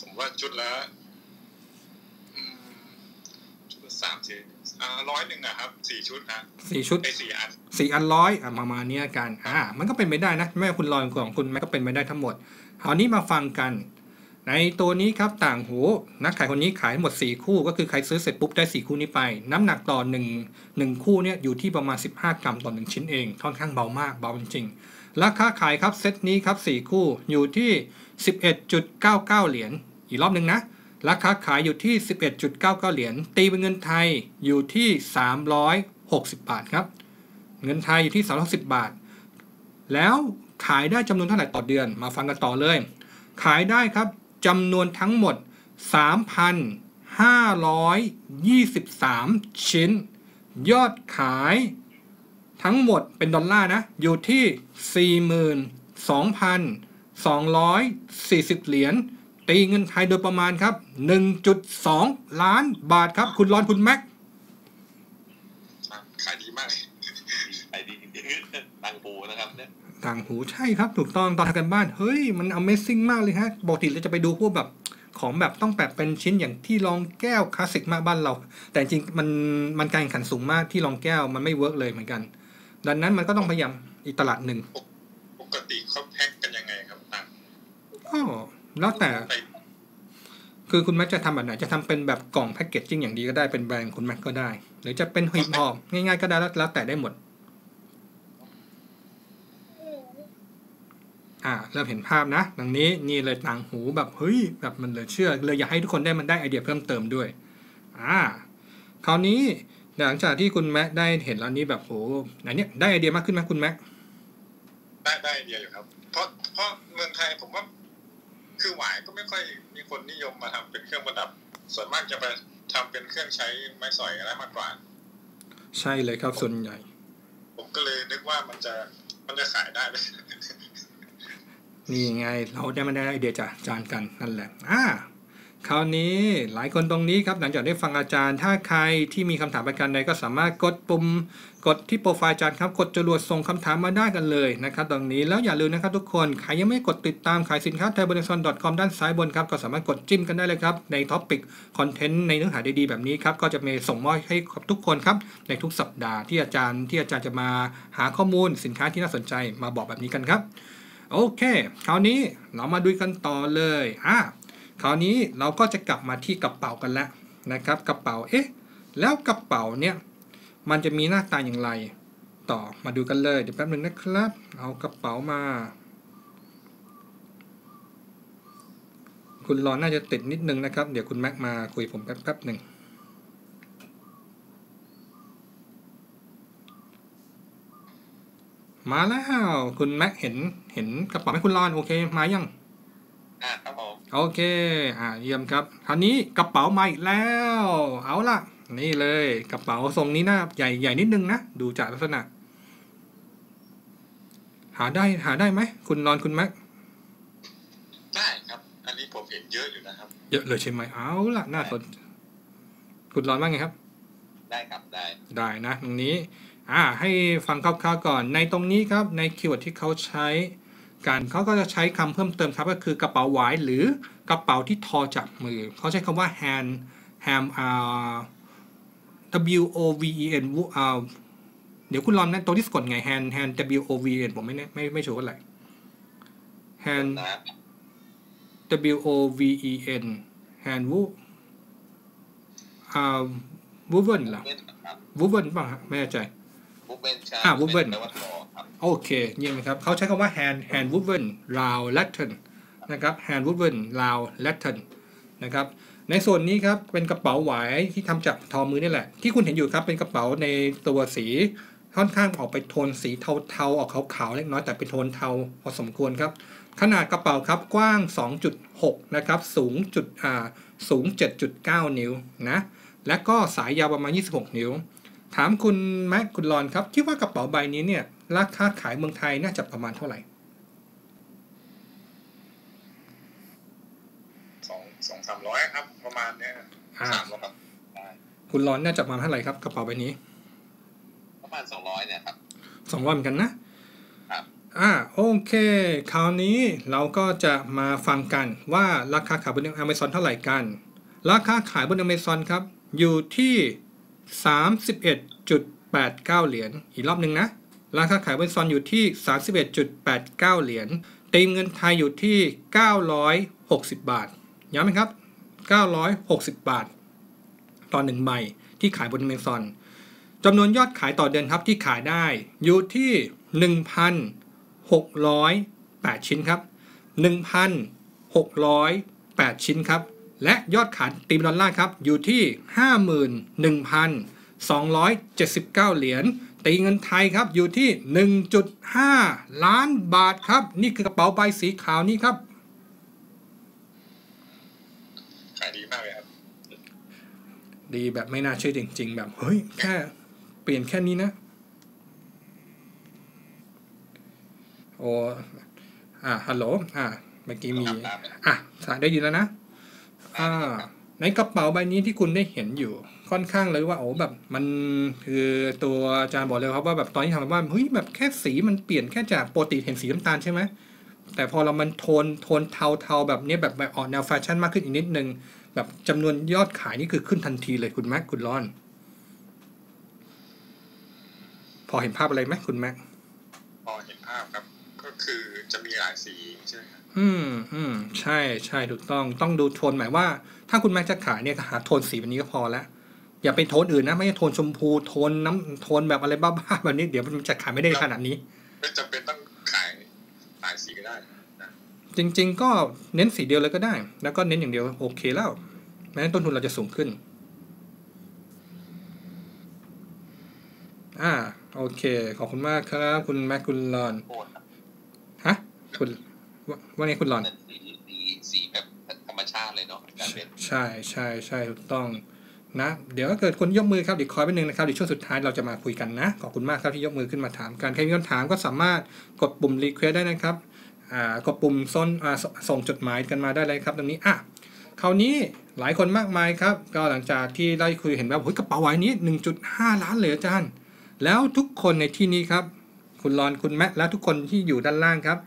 ผมว่าจุดละจุดละสามสิบอ่ะร้อยหนึ่งอะครับสี่ชุดนะสี่ชุดไอสี่อันสี่อันร้อยอ่ะประมาณนี้กันอ่ะมันก็เป็นไม่ได้นะแม่คุณลอยของคุณแม่ก็เป็นไม่ได้ทั้งหมดคราวนี้มาฟังกันในตัวนี้ครับต่างหูนักขายคนนี้ขายหมดสี่คู่ก็คือใครซื้อเสร็จปุ๊บได้สี่คู่นี้ไปน้ำหนักต่อหนึ่งหนึ่งคู่เนี่ยอยู่ที่ประมาณสิบห้ากรัมต่อหนึ่งชิ้นเองค่อนข้างเบามากเบาจริงราคาขายครับเซตนี้ครับสี่คู่อยู่ที่ สิบเอ็ดจุดเก้าเก้า เหรียญอีกรอบหนึ่งนะราคาขายอยู่ที่ สิบเอ็ดจุดเก้าเก้า เหรียญตีเป็นเงินไทยอยู่ที่สามร้อยหกสิบบาทครับเงินไทยอยู่ที่สามร้อยหกสิบบาทแล้วขายได้จำนวนเท่าไหร่ต่อเดือนมาฟังกันต่อเลยขายได้ครับจำนวนทั้งหมด สามพันห้าร้อยยี่สิบสาม ชิ้นยอดขายทั้งหมดเป็นดอลลาร์นะอยู่ที่ สองร้อยสี่สิบ เหรียญตีเงินไทยโดยประมาณครับ หนึ่งจุดสอง ล้านบาทครับคุณรอนคุณแม็กขายดีมากขายดีจริงๆต่างหูนะครับเนี่ยต่างหูใช่ครับถูกต้องตอนทำกันบ้านเฮ้ยมัน Amazing มากเลยฮะปกติเราจะไปดูพวกแบบของแบบต้องแบบเป็นชิ้นอย่างที่รองแก้วคลาสสิกมากบ้านเราแต่จริงมันมันการแข่งขันสูงมากที่รองแก้วมันไม่เวิร์กเลยเหมือนกันดังนั้นมันก็ต้องพยายามอีกตลาดหนึ่งปกติเขาแพ็คกันยังไงครับต่างก็แล้วแต่คือคุณแม็กจะทำแบบไหนจะทำเป็นแบบกล่องแพ็กเกจจิ้งอย่างดีก็ได้เป็นแบรนด์คุณแม็กก็ได้หรือจะเป็นหีบห่อง่ายๆก็ได้แล้วแต่ได้หมดอ่าเริ่มเห็นภาพนะดังนี้นี่เลยต่างหูแบบเฮ้ยแบบมันเหลือเชื่อเลยอยากให้ทุกคนได้มันได้ไอเดียเพิ่มเติมด้วยอ่าคราวนี้หลังจากที่คุณแม็กได้เห็นแล้วนี้แบบโหอันเนี้ยได้ไอเดียมากขึ้นไหมคุณแม็กได้ได้ไอเดียอยู่ครับเพราะเพราะเมืองไทยผมว่าคือหวายก็ไม่ค่อยมีคนนิยมมาทำเป็นเครื่องประดับส่วนมากจะไปทำเป็นเครื่องใช้ไม้สอยอะไรมากกว่าใช่เลยครับส่วนใหญ่ผมก็เลยนึกว่ามันจะมันจะขายได้เลยนี่ไงเราได้มาได้ไอเดียจากอาจารย์กันนั่นแหละอ่าคราวนี้หลายคนตรงนี้ครับหลังจากได้ฟังอาจารย์ถ้าใครที่มีคำถามประการใดก็สามารถกดปุ่มกดที่โปรไฟล์อาจารย์ครับกดจรวดส่งคำถามมาได้กันเลยนะครับตรงนี้แล้วอย่าลืมนะครับทุกคนใครยังไม่กดติดตามขายสินค้าไทยบน Amazon ดอท คอม ด้านซ้ายบนครับก็สามารถกดจิ้มกันได้เลยครับในท็อปิกคอนเทนต์ในเนื้อหาดีๆแบบนี้ครับก็จะมีส่งมอบให้กับทุกคนครับในทุกสัปดาห์ที่อาจารย์ที่อาจารย์จะมาหาข้อมูลสินค้าที่น่าสนใจมาบอกแบบนี้กันครับโอเคคราวนี้เรามาดูกันต่อเลยอ่ะคราวนี้เราก็จะกลับมาที่กระเป๋ากันแล้วนะครับกระเป๋าเอ๊ะแล้วกระเป๋าเนี่ยมันจะมีหน้าตาอย่างไรต่อมาดูกันเลยเดี๋ยวแป๊บหนึ่งนะครับเอากระเป๋ามาคุณรอน่าจะติดนิดนึงนะครับเดี๋ยวคุณแม็กมาคุยผมแป๊บๆหนึ่งมาแล้วคุณแม็กเห็นเห็นกระเป๋าไหมคุณรอนโอเคมายังอ่าครับผมโอเคอ่าเยี่ยมครับคราวนี้กระเป๋ามาอีกแล้วเอาล่ะนี่เลยกระเป๋าทรงนี้หน้าใหญ่ใหญ่นิดนึงนะดูจากลักษณะหาได้หาได้ไหมคุณรอนคุณแม็กได้ครับอันนี้ผมเห็นเยอะอยู่นะครับเยอะเลยใช่ไหมเอาล่ะน่าสนคุณรอนว่าไงครับได้ครับได้ได้นะตรงนี้อ่าให้ฟังคร่าวๆก่อนในตรงนี้ครับในคีย์เวิร์ดที่เขาใช้การเขาก็จะใช้คำเพิ่มเติมครับก็คือกระเป๋าหวายหรือกระเป๋าที่ทอจากมือเขาใช้คำว่า hand hand อ่า w o v e n อ่าเดี๋ยวคุณลองนะตัวที่สกดไง hand hand w o v e n ผมไม่ไม่ไม่ชัวร์อะไร hand w o v e n hand w อ่า woven เหรอ woven ป่ะไม่แน่ใจอ่า woven โอเคเยี่ยมครับเขาใช้คำว่า hand hand woven round latten นะครับ hand woven round latten นะครับในส่วนนี้ครับเป็นกระเป๋าหวายที่ทำจากทอมือนี่แหละที่คุณเห็นอยู่ครับเป็นกระเป๋าในตัวสีค่อนข้างออกไปโทนสีเทาๆออกขาวๆเล็กน้อยแต่เป็นโทนเทาพอสมควรครับขนาดกระเป๋าครับกว้าง สองจุดหก นะครับสูงจุดอ่าสูง เจ็ดจุดเก้า นิ้วนะและก็สายยาวประมาณยี่สิบหก นิ้วถามคุณแม็กคุณรอนครับคิดว่ากระเป๋าใบนี้เนี่ยราคาขายเมืองไทยน่าจะประมาณเท่าไหร่สองสองสามร้อยครับประมาณเนี้ยสามร้อยครับคุณรอนน่าจะประมาณเท่าไหร่ครับกระเป๋าใบนี้ประมาณสองร้อยเนี่ยครับสองร้อยเหมือนกันนะครับอ่าโอเคคราวนี้เราก็จะมาฟังกันว่าราคาขายบน Amazon เท่าไหร่กันราคาขายบน Amazon ครับอยู่ที่สามสิบเอ็ดจุดแปดเก้า เหรียญอีกรอบหนึ่งนะราคาขายบนซอนอยู่ที่ สามสิบเอ็ดจุดแปดเก้า เหรียญตีมเงินไทยอยู่ที่เก้าร้อยหกสิบบาทย้ำไหมครับเก้าร้อยหกสิบบาทต่อหนึ่งใบที่ขายบนเมซอนจำนวนยอดขายต่อเดือนครับที่ขายได้อยู่ที่ หนึ่งพันหกร้อยแปด ชิ้นครับ หนึ่งพันหกร้อยแปด ชิ้นครับและยอดขายตีมดอลลาร์ครับอยู่ที่ ห้าหมื่นหนึ่งพันสองร้อยเจ็ดสิบเก้า เหรียญตีเงินไทยครับอยู่ที่ หนึ่งจุดห้า ล้านบาทครับนี่คือกระเป๋าใบสีขาวนี้ครับขายดีมากเลยครับดีแบบไม่น่าเชื่อจริงๆแบบเฮ้ยแค่เปลี่ยนแค่นี้นะโอ้ อ่าฮัลโหลอ่าเมื่อกี้มีอ่ะสายได้ยินแล้วนะอ่าในกระเป๋าใบนี้ที่คุณได้เห็นอยู่ค่อนข้างเลยว่าโอ้แบบมันคือตัวอาจารย์บอกเลยครับว่าแบบตอนที่ทำไปว่าเฮ้ยแบบแค่สีมันเปลี่ยนแค่จากปกติเห็นสีน้ำตาลใช่ไหมแต่พอเรามันโทนโทนเทาเทาแบบนี้แบบแบบออกแนวแฟชั่นมากขึ้นอีกนิดนึงแบบจำนวนยอดขายนี่คือขึ้นทันทีเลยคุณแม็กคุณรอนพอเห็นภาพอะไรไหมคุณแม็กพอเห็นภาพครับก็คือจะมีหลายสีใช่ไหมครับอืมอืมใช่ใช่ถูกต้องต้องดูโทนหมายว่าถ้าคุณแม็กจะขายเนี่ยหาโทนสีแบบนี้ก็พอแล้วอย่าเป็นโทนอื่นนะไม่ใช่โทนชมพูโทนน้ำโทนแบบอะไรบ้าๆแบบนี้เดี๋ยวมันจะขายไม่ได้ขนาดนี้ไม่จำเป็นต้องขายหลายสีก็ได้นะจริงๆก็เน้นสีเดียวเลยก็ได้แล้วก็เน้นอย่างเดียวโอเคแล้วแม้ต้นทุนเราจะสูงขึ้นอ่าโอเคขอบคุณมากครับคุณแม็กคุณลอนฮะคุณว่าไงคุณลอนสีแบบธรรมชาติเลยเนาะใช่ใช่ใช่ถูกต้องนะเดี๋ยวถ้าเกิดคนยกมือครับเดี๋ยวคอยไปหนึ่งนะครับเดี๋ยวช่วงสุดท้ายเราจะมาคุยกันนะขอบคุณมากครับที่ยกมือขึ้นมาถามกันใครมีคำถามก็สามารถกดปุ่มรีเควสได้นะครับอ่ากดปุ่มส่งส่งจดหมายกันมาได้เลยครับตรงนี้อ่ะคราวนี้หลายคนมากมายครับก็หลังจากที่ได้คุยเห็นว่าโอ้ยกระเป๋าใบนี้ หนึ่งจุดห้า ล้านเลยอาจารย์แล้วทุกคนในที่นี้ครับคุณรอนคุณแมทและทุกคนที่อยู่ด้านล่างครับ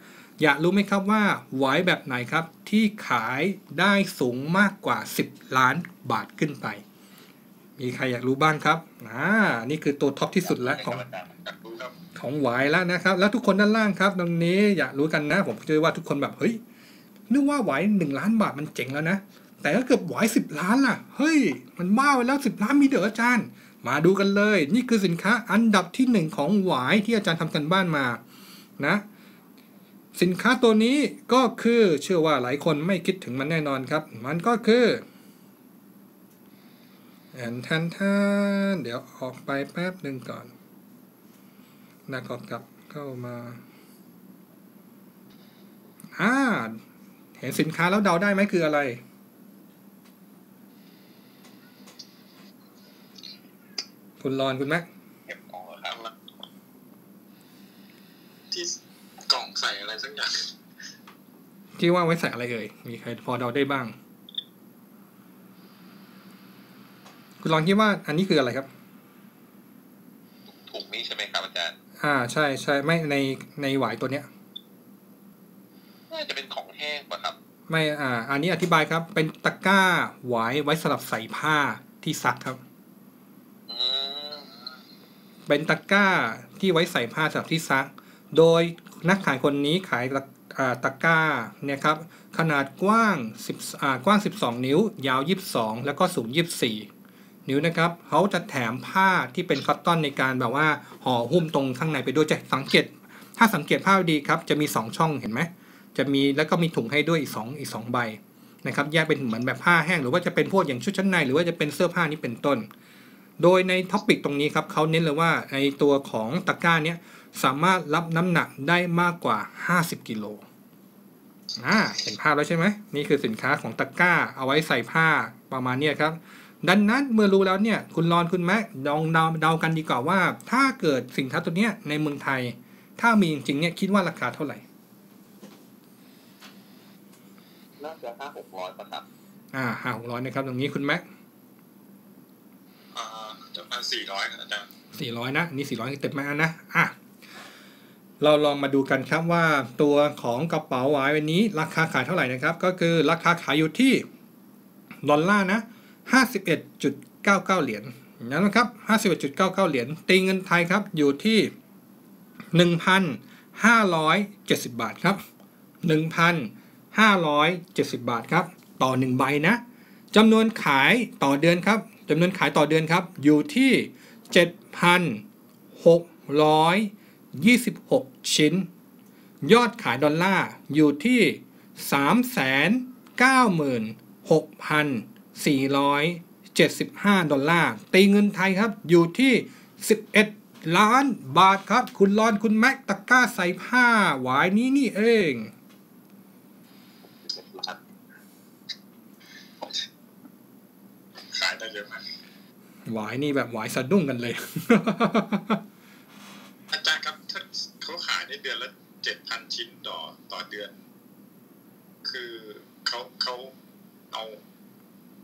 อยากรู้ไหมครับว่าไว้แบบไหนครับที่ขายได้สูงมากกว่าสิบล้านบาทขึ้นไปมีใครอยากรู้บ้างครับอ่านี่คือตัวท็อปที่สุดแล้วของของไว้แล้วนะครับแล้วทุกคนด้านล่างครับตรงนี้อยากรู้กันนะผมคิดว่าทุกคนแบบเฮ้ยนึกว่าไว้หนึ่งล้านบาทมันเจ๋งแล้วนะแต่ถ้าเกิดไว้สิบล้านล่ะเฮ้ยมันบ้าไปแล้วสิบล้านมีเด้ออาจารย์มาดูกันเลยนี่คือสินค้าอันดับที่หนึ่งของหวายที่อาจารย์ทำกันบ้านมานะสินค้าตัวนี้ก็คือเชื่อว่าหลายคนไม่คิดถึงมันแน่นอนครับมันก็คือแอนทันทันเดี๋ยวออกไปแป๊บหนึ่งก่อนนะกลับเข้ามาอ่าเห็นสินค้าแล้วเดาได้ไหมคืออะไรคุณรอนคุณแม็กเก็บกล่องครับที่กล่องใส่อะไรสักอย่างที่ว่าไว้ใส่อะไรเอ่ยมีใครพอเดาได้บ้างคุณรอนคิดว่าอันนี้คืออะไรครับถุงนี้ใช่ไหมครับอาจารย์อ่าใช่ใช่ไม่ในในหวายตัวเนี้ยน่าจะเป็นของแห้งป่ะครับไม่อ่าอันนี้อธิบายครับเป็นตะกร้าหวายไว้สำหรับใส่ผ้าที่ซักครับเป็นตะกร้าที่ไว้ใส่ผ้าสำหรับที่ซักโดยนักขายคนนี้ขายตะกร้าเนี่ยครับขนาดกว้างสิบกว้างสิบสองนิ้วยาวยี่สิบสองแล้วก็สูงยี่สิบสี่นิ้วนะครับเขาจะแถมผ้าที่เป็นคอตตอนในการแบบว่าห่อหุ้มตรงข้างในไปด้วยจะสังเกตถ้าสังเกตผ้าดีครับจะมีสองช่องเห็นไหมจะมีแล้วก็มีถุงให้ด้วยอีกสองอีกสองใบนะครับแยกเป็นเหมือนแบบผ้าแห้งหรือว่าจะเป็นพวกอย่างชุดชั้นในหรือว่าจะเป็นเสื้อผ้านี้เป็นต้นโดยในท็อปิกตรงนี้ครับเขาเน้นเลยว่าในตัวของตะกร้าเนี้ยสามารถรับน้ำหนักได้มากกว่าห้าสิบกิโลอ่าเห็นภาพแล้วใช่ไหมนี่คือสินค้าของตะกร้าเอาไว้ใส่ผ้าประมาณนี้ครับดังนั้นเมื่อรู้แล้วเนี่ยคุณรอนคุณแม็กลองเดาเดากันดีกว่าว่าถ้าเกิดสินค้าตัวเนี้ยในเมืองไทยถ้ามีจริงๆเนี่ยคิดว่าราคาเท่าไหร่น่าจะห้าหกร้อยป่ะครับอ่าห้าหกร้อยนะครับตรงนี้คุณแม็กสี่ร้อยนะอาจารย์สี่ร้อยนะนี่สี่ร้อยเต็มมานะอ่ะเราลองมาดูกันครับว่าตัวของกระเป๋าหวายวันนี้ราคาขายเท่าไหร่นะครับก็คือราคาขายอยู่ที่ดอลลาร์นะห้าสิบเอ็ดจุดเก้าเก้าเหรียญนั้นนะครับห้าสิบเอ็ดจุดเก้าเก้าเหรียญตีเงินไทยครับอยู่ที่หนึ่งพันห้าร้อยเจ็ดสิบบาทครับหนึ่งพันห้าร้อยเจ็ดสิบบาทครับต่อหนึ่งใบนะจำนวนขายต่อเดือนครับจำนวนขายต่อเดือนครับอยู่ที่ เจ็ดพันหกร้อยยี่สิบหก ชิ้นยอดขายดอลลาร์อยู่ที่ สามแสนเก้าหมื่นหกพันสี่ร้อยเจ็ดสิบห้า ดอลลาร์ตีเงินไทยครับอยู่ที่สิบเอ็ดล้านบาทครับคุณรอนคุณแม็กตะกร้าใส่ผ้าหวายนี้นี่เองขายได้เยอะมากหวายนี่แบบหวายสะดุ้งกันเลยอาจารย์ครับถ้าเขาขายในเดือนละเจ็ดพันชิ้นต่อต่อเดือน ดือนคือเขาเขาเอา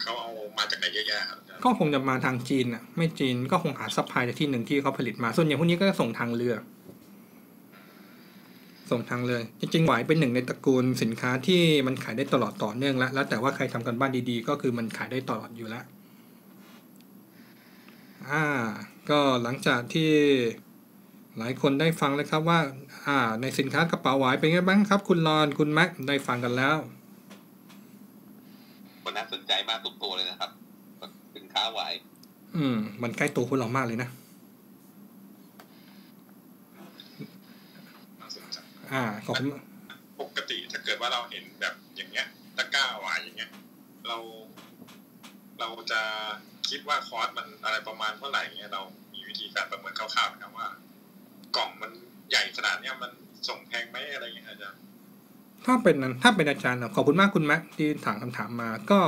เขาเอามาจากไหนเยอะแยะครับก็คงจะมาทางจีนอ่ะไม่จีนก็คงหาซัพพลายจากที่หนึ่งที่เขาผลิตมาส่วนอย่างพวกนี้ก็ส่งทางเรือส่งทางเลยจริงๆหวายเป็นหนึ่งในตระกูลสินค้าที่มันขายได้ตลอดต่อเนื่องแล้วแล้วแต่ว่าใครทำกันบ้านดีๆก็คือมันขายได้ตลอดอยู่แล้วอ่าก็หลังจากที่หลายคนได้ฟังแล้วครับว่าอ่าในสินค้ากระเป๋าหวายเป็นไงบ้างครับคุณรอนคุณแม็กได้ฟังกันแล้วมันน่าสนใจมากสุดตัวเลยนะครับสินค้าหวายอืมมันใกล้ตัวคุณเรามากเลยนะอ่าของปกติถ้าเกิดว่าเราเห็นแบบอย่างเงี้ยตะกร้าหวายอย่างเงี้ยเราเราจะคิดว่าคอสมันอะไรประมาณเท่าไหร่เงี้ยเรามีวิธีการประเมินคร่าวๆนะว่ากล่องมันใหญ่ขนาดเนี้ยมันส่งแพงไหมอะไรเงี้ยอาจารย์ถ้าเป็นถ้าเป็นอาจารย์ขอบคุณมากคุณแม็กที่ถามคำถามมาก็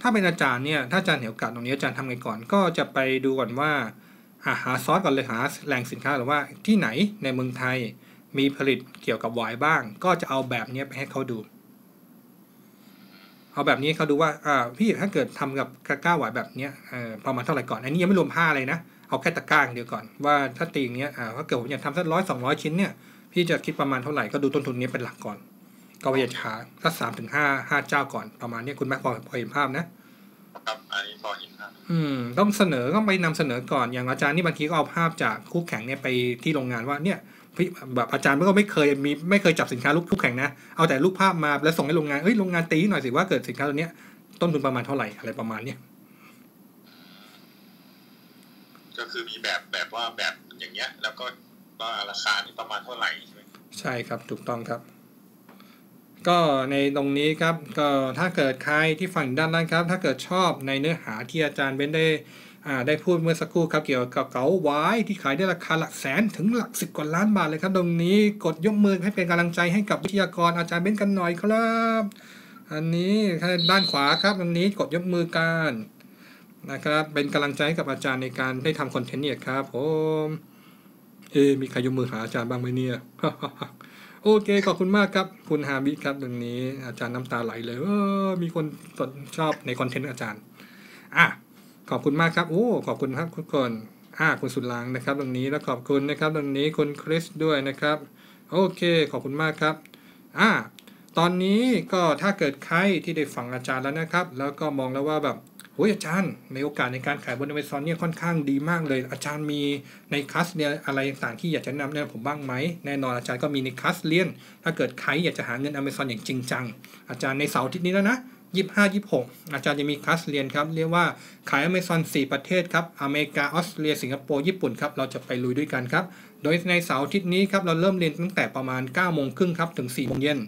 ถ้าเป็นอาจารย์เนี่ยถ้าอาจารย์เห็นโอกาสตรงนี้อาจารย์ทำไงก่อนก็จะไปดูก่อนว่าหาซอสก่อนเลยหาแหล่งสินค้าหรือว่าที่ไหนในเมืองไทยมีผลิตเกี่ยวกับหวายบ้างก็จะเอาแบบนี้ไปให้เขาดูเอาแบบนี้เขาดูว่าอ่าพี่ถ้าเกิดทำกับตะกร้าหวายแบบเนี้ยเอ่อประมาณเท่าไหร่ก่อนอันนี้ยังไม่รวมผ้าเลยนะเอาแค่ตะกร้าเดียวก่อนว่าถ้าตีอย่างเนี้ยอ่าถ้าเกิดผมอยากทำสักร้อยสองร้อยชิ้นเนี่ยพี่จะคิดประมาณเท่าไหร่ก็ดูต้นทุนนี้เป็นหลักก่อนก็ประหยัดขาสักสามถึงห้าห้าเจ้าก่อนประมาณนี้คุณแม่พอพอเห็นภาพนะครับอันนี้พอเห็นภาพอืมต้องเสนอต้องไปนำเสนอก่อนอย่างอาจารย์นี่บางทีก็เอาภาพจากคู่แข่งเนี่ยไปที่โรงงานว่าเนี่ยแบบอาจารย์มันก็ไม่เคยมีไม่เคยจับสินค้าลูกคู่แข่งนะเอาแต่รูปภาพมาแล้วส่งให้โรงงานเอ้ยโรงงานตีหน่อยสิว่าเกิดสินค้าตัวเนี้ยต้นทุนประมาณเท่าไหร่อะไรประมาณเนี้ยก็คือมีแบบแบบว่าแบบอย่างเงี้ยแล้วก็ว่าราคานี่ประมาณเท่าไหร่ใช่ไหมใช่ครับถูกต้องครับก็ในตรงนี้ครับก็ถ้าเกิดใครที่ฟังด้านล่างครับถ้าเกิดชอบในเนื้อหาที่อาจารย์เบนได้ได้พูดเมื่อสักครู่ครับเกี่ยวกับเก๋าหวายที่ขายได้ราคาหลักแสนถึงหลักสิบกว่าล้านบาทเลยครับตรงนี้กดยกมือให้เป็นกำลังใจให้กับวิทยากรอาจารย์เบ้นกันหน่อยครับอันนี้ด้านขวาครับอันนี้กดยกมือกันนะครับเป็นกำลังใจกับอาจารย์ในการได้ทำคอนเทนต์เนี่ยครับผมเอมีใครยกมือหาอาจารย์บ้างไหมเนี่ยโอเคขอบคุณมากครับคุณฮาบิครับตรงนี้อาจารย์น้ำตาไหลเลยเออมีคนชอบในคอนเทนต์อาจารย์อ่ะขอบคุณมากครับโอ้ขอบคุณครับทุกคนอ่าคุณสุดลังนะครับตรงนี้แล้วขอบคุณนะครับตรงนี้คุณคริสด้วยนะครับโอเคขอบคุณมากครับอ่าตอนนี้ก็ถ้าเกิดใครที่ได้ฟังอาจารย์แล้วนะครับแล้วก็มองแล้วว่าแบบโอ้ยอาจารย์ในโอกาสในการขายบน Amazon เนี่ยค่อนข้างดีมากเลยอาจารย์มีในคลาสเนี่ยอะไรต่างๆที่อยากจะนำแนะนำผมบ้างไหมแน่นอนอาจารย์ก็มีในคลาสเรียนถ้าเกิดใครอยากจะหาเงิน Amazon อย่างจริงจังอาจารย์ในเสาร์อาทิตย์นี้แล้วนะยี่สิบห้า ยี่สิบหกอาจารย์จะมีคลาสเรียนครับเรียกว่าขาย Amazon สี่ประเทศครับอเมริกาออสเตรเลียสิงคโปร์ญี่ปุ่นครับเราจะไปลุยด้วยกันครับโดยในเสาร์อาทิตย์นี้ครับเราเริ่มเรียนตั้งแต่ประมาณเก้าโมงครึ่งครับถึงสี่โมงเย็น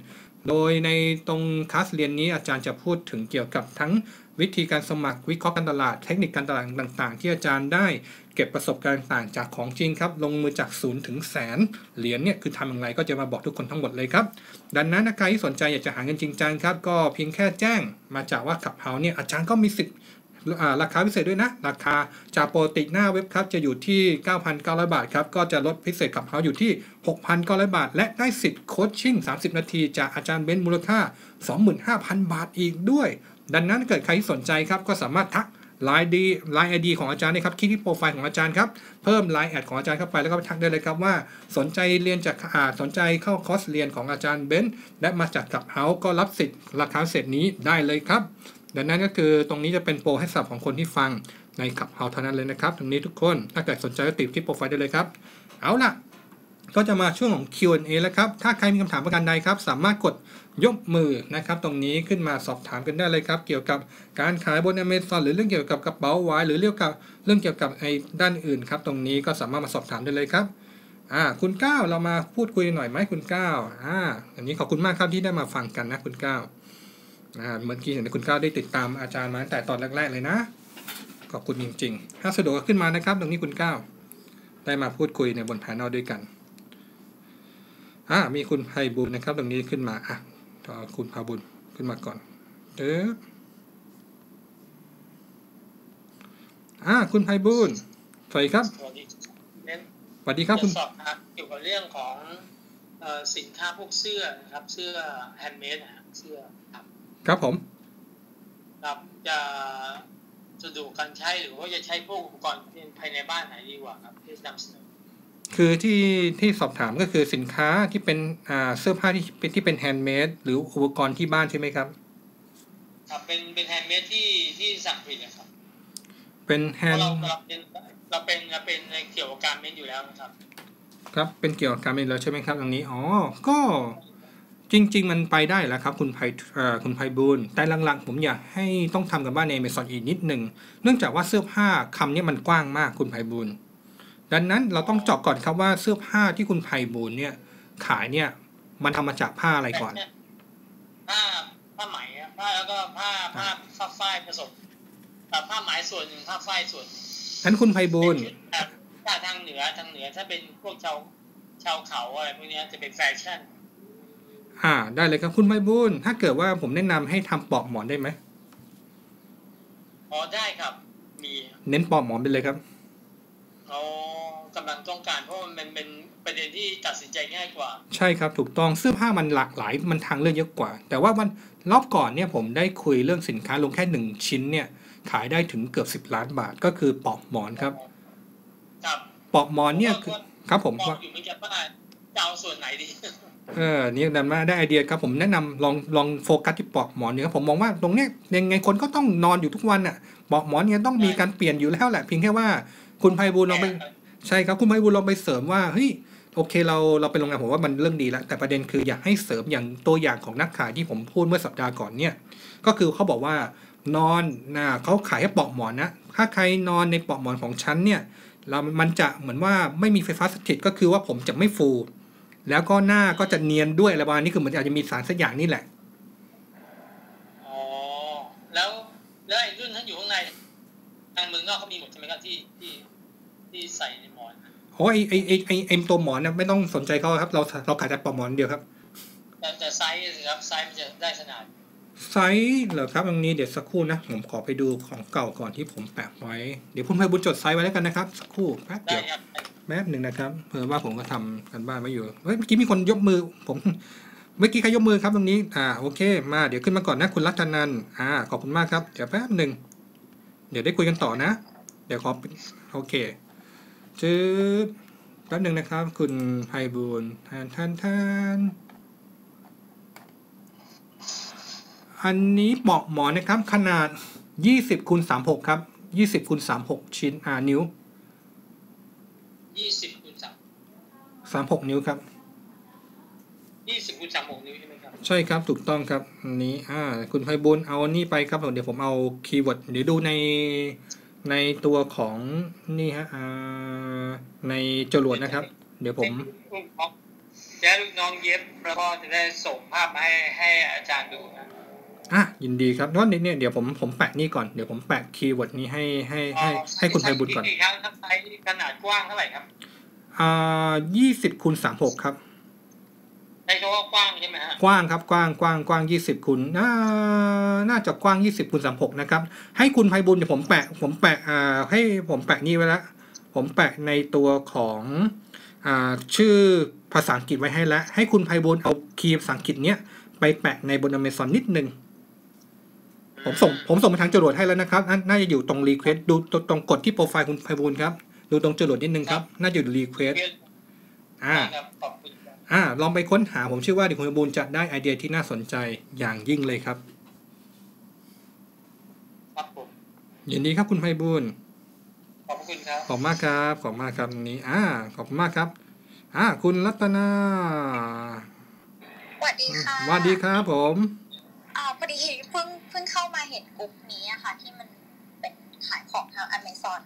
โดยในตรงคลาสเรียนนี้อาจารย์จะพูดถึงเกี่ยวกับทั้งวิธีการสมัครวิเคราะห์การตลาดเทคนิคการตลาดต่างๆที่อาจารย์ได้เก็บประสบการณ์ต่างจากของจริงครับลงมือจากศูนย์ถึงแสนเหรียญเนี่ยคือทำอย่างไรก็จะมาบอกทุกคนทั้งหมดเลยครับดังนั้นใครที่สนใจอยากจะหาเงินจริงจังครับก็เพียงแค่แจ้งมาจากว่าขับเฮาเนี่ยอาจารย์ก็มีสิทธิ์ราคาพิเศษด้วยนะราคาจากปกติหน้าเว็บครับจะอยู่ที่ เก้าพันเก้าร้อยบาทครับก็จะลดพิเศษขับเฮาอยู่ที่ หกพันเก้าร้อยบาทและได้สิทธิ์โคชชิ่งสามสิบนาทีจากอาจารย์เบนซ์มูลค่า สองหมื่นห้าพัน บาทอีกด้วยดังนั้นเกิดใครที่สนใจครับก็สามารถทักไลน์ดีไลน์ไอดีของอาจารย์นะครับคลิกที่โปรไฟล์ของอาจารย์ครับเพิ่มไลน์แอดของอาจารย์เข้าไปแล้วก็ทักได้เลยครับว่าสนใจเรียนจากอ่าสนใจเข้าคอร์สเรียนของอาจารย์เบนซ์และมาจากกับเฮาก็รับสิทธิ์ราคาเศษนี้ได้เลยครับดังนั้นก็คือตรงนี้จะเป็นโปรให้สำหรับของคนที่ฟังในกับเฮาเท่านั้นเลยนะครับตรงนี้ทุกคนถ้าเกิดสนใจก็ติดที่โปรไฟล์ได้เลยครับเอาล่ะก็จะมาช่วงของ คิว แอนด์ เอ แล้วครับถ้าใครมีคำถามประการใดครับสามารถกดยกมือนะครับตรงนี้ขึ้นมาสอบถามกันได้เลยครับเกี่ยวกับการขายบน Amazon หรือเรื่องเกี่ยวกับกระเป๋าหวายหรือเรื่องกับเรื่องเกี่ยวกับไอ้ด้านอื่นครับตรงนี้ก็สามารถมาสอบถามได้เลยครับอ่าคุณก้าวเรามาพูดคุยหน่อยไหมคุณก้าวอ่าอันนี้ขอบคุณมากครับที่ได้มาฟังกันนะคุณก้าวอ่าเมื่อกี้เห็นคุณก้าวได้ติดตามอาจารย์มาตั้งแต่ตอนแรกๆเลยนะขอบคุณจริงๆถ้าสะดวกขึ้นมานะครับตรงนี้คุณก้าวได้มาพูดคุยในบนแพนนอลด้วยกันอ่ามีคุณไพบุญนะครับตรงนี้ขึ้นมาอ่ะต่อคุณพาบุญขึ้นมาก่อนเด้ออ่าคุณไพบุญสวัสดีครับสวัสดีครับคุณสอบถามเกี่ยวกับเรื่องของ สินค้าพวกเสื้อนะครับเสื้อแฮนด์เมดนะครับเสื้อครับครับผมครับจะสะดวกการใช้หรือว่าจะใช้พวกอุปกรณ์ภายในบ้านไหนดีกว่าครับที่นำเสนอคือที่ที่สอบถามก็คือสินค้าที่เป็นอ่าเสื้อผ้าที่เป็นที่เป็นแฮนด์เมดหรืออุปกรณ์ที่บ้านใช่ไหมครับครับเป็นเป็นแฮนด์เมดที่ที่สั่งผลิตนะครับเป็นแฮนด์เราเราเป็นเราเป็นเราเป็นเกี่ยวกับการเมดอยู่แล้วนะครับครับเป็นเกี่ยวกับการเมดแล้วใช่ไหมครับตรงนี้อ๋อก็จริงๆมันไปได้แล้วครับคุณไพคุณไพบูลย์แต่หลังๆผมอยากให้ต้องทำกันบ้านใน Amazon อีกนิดหนึ่งเนื่องจากว่าเสื้อผ้าคำนี้มันกว้างมากคุณไพบูลย์ดังนั้นเราต้องเจาะก่อนครับว่าเสื้อผ้าที่คุณไพบูลย์เนี่ยขายเนี่ยมันทำมาจากผ้าอะไรก่อนผ้าผ้าไหมผ้าแล้วก็ผ้าผ้าผ้าฝ้ายผสมกับผ้าไหมส่วนหนึ่งผ้าฝ้ายส่วนนั้นคุณไพบูลย์ทางเหนือทางเหนือถ้าเป็นพวกชาวชาวเขาอะไรพวกนี้จะเป็นแฟชั่นอ่าได้เลยครับคุณไพบูลย์ถ้าเกิดว่าผมแนะนำให้ทำปลอกหมอนได้ไหมอ๋อได้ครับมีเน้นปลอกหมอนไปเลยครับอ๋อกำลังต้องการเพราะมันเป็นประเด็นที่ตัดสินใจง่ายกว่าใช่ครับถูกต้องเสื้อผ้ามันหลากหลายมันทางเลือกเยอะกว่าแต่ว่าวันรอบก่อนเนี่ยผมได้คุยเรื่องสินค้าลงแค่หนึ่งชิ้นเนี่ยขายได้ถึงเกือบสิบล้านบาทก็คือปลอกหมอนครับครับปลอกหมอนเนี่ยคือครับผมว่าอยู่ไม่แก่ป้าจะเอาส่วนไหนดีเออนี่ดันมาได้ไอเดียครับผมแนะนำลองลองโฟกัสที่ปลอกหมอนเนี่ยครับผมมองว่าตรงเนี้ยยังไงคนก็ต้องนอนอยู่ทุกวันอ่ะปลอกหมอนเนี่ยต้องมีการเปลี่ยนอยู่แล้วแหละเพียงแค่ว่าคุณไพบูลย์ลองไปใช่ครับคุณไพบูลย์ลองไปเสริมว่าเฮ้ยโอเคเราเราไปลงงานผมว่ามันเรื่องดีแล้วแต่ประเด็นคืออยากให้เสริมอย่างตัวอย่างของนักขายที่ผมพูดเมื่อสัปดาห์ก่อนเนี่ยก็คือเขาบอกว่านอนนะเขาขายให้ปลอกหมอนนะถ้าใครนอนในปลอกหมอนของฉันเนี่ยเรามันจะเหมือนว่าไม่มีไฟฟ้าสถิตก็คือว่าผมจะไม่ฟูแล้วก็หน้าก็จะเนียนด้วยอะไรประมาณนี้คือเหมือนอาจจะมีสารสักอย่างนี่แหละอ๋อแล้วแล้วไอ้รุ่นทั้งอยู่ข้างในทางเมืองนอกเขามีหมดใช่ไหมครับที่ที่ที่ใส่ในหมอนโอ้ยไอไอไอไอตัวหมอนนะไม่ต้องสนใจเขาครับเราเราขายแต่ปลอกหมอนเดียวครับแต่แต่ไซส์ครับไซส์มันจะได้ขนาดไซส์เหรอครับตรงนี้เดี๋ยวสักครู่นะผมขอไปดูของเก่าก่อนที่ผมแปะไว้เดี๋ยวคุณไพบูลย์จดไซส์ไว้แล้วกันนะครับสักครู่แป๊บเดียวแป๊บหนึ่งนะครับเผื่อว่าผมก็ทำกันบ้านไว้อยู่เฮ้ยเมื่อกี้มีคนยกมือผมเมื่อกี้ใครยกมือครับตรงนี้อ่าโอเคมาเดี๋ยวขึ้นมาก่อนนะคุณรัตนันท์อ่าขอบคุณมากครับเดี๋ยวแป๊บหนึ่งเดี๋ยวได้คุยกันต่อนะเดี๋ยวขอโอเคจืดแป๊บหนึ่งนะครับคุณไพบูลย์ท่านท่านท่านอันนี้ปลอกหมอนนะครับขนาดยี่สิบคูณสามสิบหกครับยี่สิบคูณสามสิบหกชิ้นอ่านิ้วยี่สิบคูณสามสิบหกนิ้วครับยี่สิบคูณสามสิบหกนิ้วใช่ไหมครับใช่ครับถูกต้องครับนี้อ่าคุณไพบูลย์เอานี่ไปครับเดี๋ยวผมเอาคีย์เวิร์ดเดี๋ยวดูในในตัวของนี่ฮะอ่าในจรวดนะครับเดี๋ยวผมจะลูกน้องเย็บแล้วก็จะได้ส่งภาพให้ให้อาจารย์ดูนะอ่ะยินดีครับนั่นเนี่ยเดี๋ยวผมผมแปะนี่ก่อนเดี๋ยวผมแปะคีย์เวิร์ดนี้ให้ให้ให้ให้คุณไพบูลย์ก่อนไซส์ขนาดกว้างเท่าไหร่ครับอ่ายี่สิบคูณสามหกครับใช้คำว่ากว้างใช่ไหมฮะกว้างครับกว้างกว้างกว้างยี่สิบคูณน่าน่าจะกว้างยี่สิบคูณสามหกนะครับให้คุณไพบูลย์เดี๋ยวผมแปะผมแปะอ่าให้ผมแปะนี่ไว้แล้วผมแปะในตัวของอ่าชื่อภาษาอังกฤษไว้ให้แล้วให้คุณไพบูลย์เอาคีย์ภาษาอังกฤษเนี้ยไปแปะในบน Amazon นิดนึงผมส่งผมส่งไปทางจรวดให้แล้วนะครับน่าจะอยู่ตรงรีเควสต์ดูตรงกดที่โปรไฟล์คุณไพบูลย์ครับดูตรงจรวดนิดนึงครับน่าจะอยู่รีเควสต์อ่าอ่าลองไปค้นหาผมเชื่อว่าเดี๋ยวคุณไพบูลย์จะได้ไอเดียที่น่าสนใจอย่างยิ่งเลยครับครับผมยินดีครับคุณไพบูลย์ขอบคุณครับขอบมากครับขอบมากครับนี้อ่าขอบมากครับอ่าคุณรัตนาสวัสดีค่ะสวัสดีครับผมอ่าพอดีเพิ่งเพิ่งเข้ามาเห็นกลุ่มนี้อะค่ะที่มันเป็นขายของทาง Amazon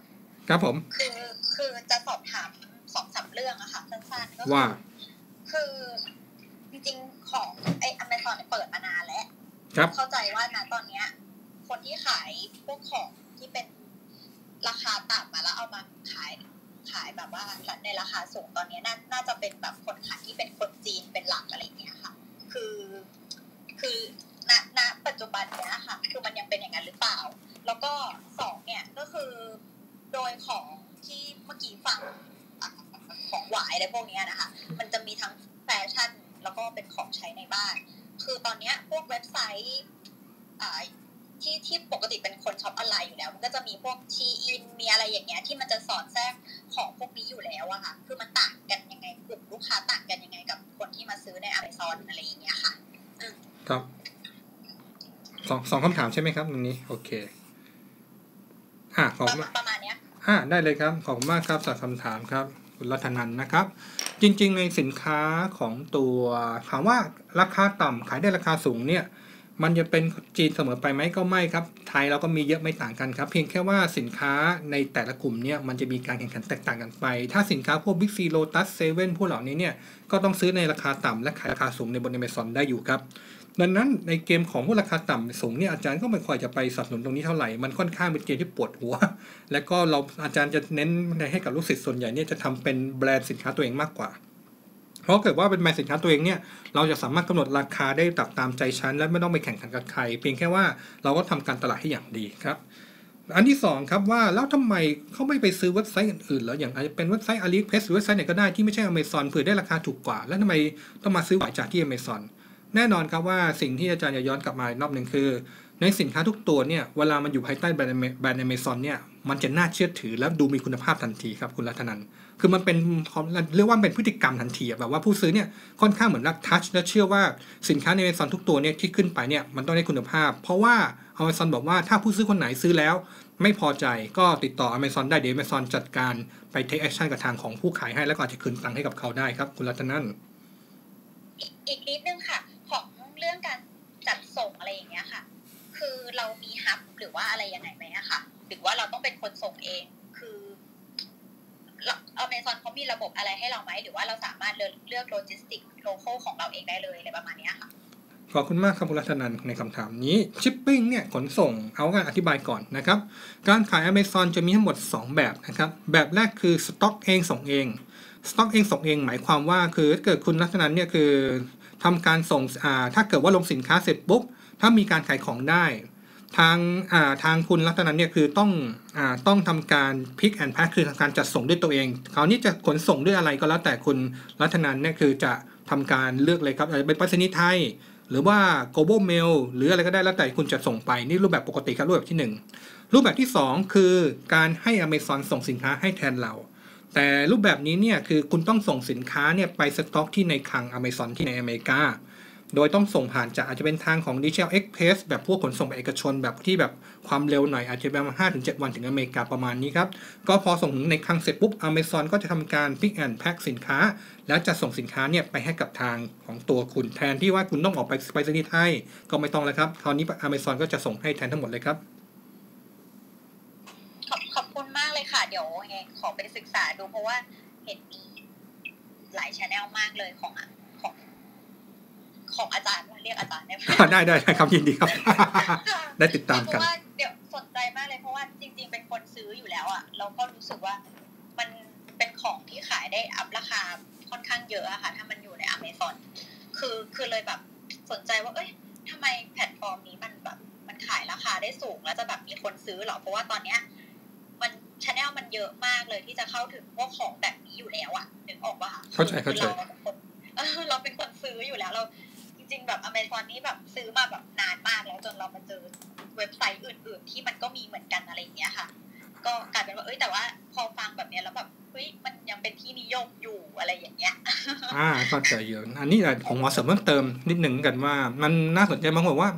ครับผมคือคือจะสอบถามสองสามเรื่องอะค่ะสั้นๆก็ว่าคือจริงๆของไอ้ Amazon เปิดมานานแล้วครับเข้าใจว่านะตอนเนี้ยคนที่ขายพวกของที่เป็นราคาต่ำมาแล้วเอามาขายขายแบบว่าในราคาสูงตอนนี้น่าน่าจะเป็นแบบคนขายที่เป็นคนจีนเป็นหลักอะไรเงี้ยค่ะคือคือณ ณ ปัจจุบันเนี้ยค่ะคือมันยังเป็นอย่างนั้นหรือเปล่าแล้วก็สองเนี่ยก็คือโดยของที่เมื่อกี้ฟังของหวายอะไรพวกนี้นะคะมันจะมีทั้งแฟ ชั่นแล้วก็เป็นของใช้ในบ้านคือตอนนี้พวกเว็บไซต์ที่ที่ปกติเป็นคนช็อปออนไลน์อยู่แล้วมันก็จะมีพวกชีอินมีอะไรอย่างเงี้ยที่มันจะสอดแทรกของพวกนี้อยู่แล้วอะค่ะคือมันต่างกันยังไงกลุ่มลูกค้าต่างกันยังไงกับคนที่มาซื้อใน Amazon อะไรอย่างเงี้ยค่ะครับสองสองคำถามใช่ไหมครับตรงนี้โอเคอ่ะขอบประมาณนี้อ่ะได้เลยครับขอบมากครับสำหรับคำถามครับคุณรัตนันท์นะครับจริงๆในสินค้าของตัวถามว่าราคาต่ำขายได้ราคาสูงเนี่ยมันจะเป็นจีนเสมอไปไหมก็ไม่ครับไทยเราก็มีเยอะไม่ต่างกันครับเพียงแค่ว่าสินค้าในแต่ละกลุ่มเนี่ยมันจะมีการแข่งขันแตกต่างกันไปถ้าสินค้าพวก Big C Lotus เซเว่น พวกเหล่านี้เนี่ยก็ต้องซื้อในราคาต่ำและขายราคาสูงในบน Amazon ได้อยู่ครับดังนั้นในเกมของพวกราคาต่ำสูงเนี่ยอาจารย์ก็ไม่ค่อยจะไปสนับสนุนตรงนี้เท่าไหร่มันค่อนข้างเป็นเกมที่ปวดหัวและก็เราอาจารย์จะเน้นให้กับลูกศิษย์ส่วนใหญ่เนี่ยจะทำเป็นแบรนด์สินค้าตัวเองมากกว่าเพราะเกิดว่าเป็นแบรนด์สินค้าตัวเองเนี่ยเราจะสามารถกำหนดราคาได้ตามใจชั้นและไม่ต้องไปแข่งขันกับใครเพียงแค่ว่าเราก็ทำการตลาดให้อย่างดีครับอันที่สองครับว่าแล้วทำไมเขาไม่ไปซื้อเว็บไซต์อื่นๆแล้วอย่างอาจจะเป็นเว็บไซต์ AliExpress หรือเว็บไซต์ไหนก็ได้ที่ไม่ใช่ Amazon เผื่อได้ราคาถูกกว่าแล้วทำไมต้องมาซื้อจากที่ Amazonแน่นอนครับว่าสิ่งที่อาจารย์จะย้อนกลับมารอบหนึ่งคือในสินค้าทุกตัวเนี่ยเวลามันอยู่ภายใต้แบรนด์ Amazon เนี่ยมันจะน่าเชื่อถือและดูมีคุณภาพทันทีครับคุณรัตนันท์คือมันเป็นเรียกว่าเป็นพฤติกรรมทันทีแบบว่าผู้ซื้อเนี่ยค่อนข้างเหมือนรักทัชและเชื่อว่าสินค้าใน Amazon ทุกตัวเนี่ยที่ขึ้นไปเนี่ยมันต้องได้คุณภาพเพราะว่า Amazon บอกว่าถ้าผู้ซื้อคนไหนซื้อแล้วไม่พอใจก็ติดต่อ Amazon ได้เดี๋ยว Amazon จัดการไป take action กับทางของผู้ขายให้แล้วก็อาจจะคืนตังค์ให้กับเขาได้ครับคุณรัตนันท์อีกนิดนึงค่ะของเรื่องการจัดส่งอะไรอย่างเงี้ยค่ะคือเรามีฮับหรือว่าอะไรยังไงไหมอะค่ะหรือว่าเราต้องเป็นคนส่งเองคือAmazonเขามีระบบอะไรให้เราไหมหรือว่าเราสามารถเลือกโลจิสติกโลคอลของเราเองได้เลยอะไรประมาณนี้ค่ะขอบคุณมากครับคุณรัตนันท์ในคำถามนี้ชิปปิ้งเนี่ยขนส่งเอาการอธิบายก่อนนะครับการขาย Amazon จะมีทั้งหมดสองแบบนะครับแบบแรกคือสต็อกเองส่งเองสต็อกเองส่งเองหมายความว่าคือเกิดคุณรัตนันท์เนี่ยคือทำการส่งถ้าเกิดว่าลงสินค้าเสร็จปุ๊บถ้ามีการขายของได้ทางทางคุณรัตนันท์เนี่ยคือต้องอ่าต้องทำการ pick and pack คือทำการจัดส่งด้วยตัวเองคราวนี้จะขนส่งด้วยอะไรก็แล้วแต่คุณรัตนันท์เนี่ยคือจะทำการเลือกเลยครับอาจจะเป็นไปรษณีย์ไทยหรือว่า global mail หรืออะไรก็ได้แล้วแต่คุณจะส่งไปนี่รูปแบบปกติครับรูปแบบที่หนึ่งรูปแบบที่สองคือการให้ Amazon ส่งสินค้าให้แทนเราแต่รูปแบบนี้เนี่ยคือคุณต้องส่งสินค้าเนี่ยไปสต็อกที่ในคลัง Amazon ที่ในอเมริกาโดยต้องส่งผ่านจากอาจจะเป็นทางของ Digital Express แบบพวกขนส่งแบบเอกชนแบบที่แบบความเร็วหน่อยอาจจะประมาณ ห้าถึงเจ็ด วันถึงอเมริกาประมาณนี้ครับก็พอส่งในคลังเสร็จปุ๊บ Amazon ก็จะทำการ Pick and Pack สินค้าแล้วจะส่งสินค้าเนี่ยไปให้กับทางของตัวคุณแทนที่ว่าคุณต้องออกไปไปสนิทให้ก็ไม่ต้องแล้วครับคราวนี้ Amazon ก็จะส่งให้แทนทั้งหมดเลยครับขอบคุณมากเลยค่ะเดี๋ยวไงขอไปศึกษาดูเพราะว่าเห็นมีหลาย channel มากเลยของของของอาจารย์เรียกอาจารย์ได้ไหมได้ได้ครับยินดีครับได้ติดตามกันเพราะว่าเดี๋ยวสนใจมากเลยเพราะว่าจริงๆเป็นคนซื้ออยู่แล้วอ่ะเราก็รู้สึกว่ามันเป็นของที่ขายได้อัพราคาค่อนข้างเยอะอะค่ะถ้ามันอยู่ใน Amazon คือคือเลยแบบสนใจว่าเอ้ยทำไมแพลตฟอร์มนี้มันแบบมันขายราคาได้สูงแล้วจะแบบมีคนซื้อหรอเพราะว่าตอนเนี้ยมัน channel มันเยอะมากเลยที่จะเข้าถึงพวกของแบบนี้อยู่แล้วอ่ะนึกออกป่ะเข้าใจเข้าใจเราเป็นคนซื้ออยู่แล้วเราจริงๆแบบ Amazon นี้แบบซื้อมาแบบนานมากแล้วจนเรามาเจอเว็บไซต์อื่นๆที่มันก็มีเหมือนกันอะไรอย่างเงี้ยค่ะก็กลายเป็นว่าเอ้ยแต่ว่าพอฟังแบบเนี้ยแล้วแบบเฮ้ยมันยังเป็นที่นิยมอยู่อะไรอย่างเงี้ยอ่าเข้าใจเยอะอันนี้ผมขอเสริมเพิ่มเติมนิดหนึ่งกันว่ามันน่าสนใจมากบอกว่า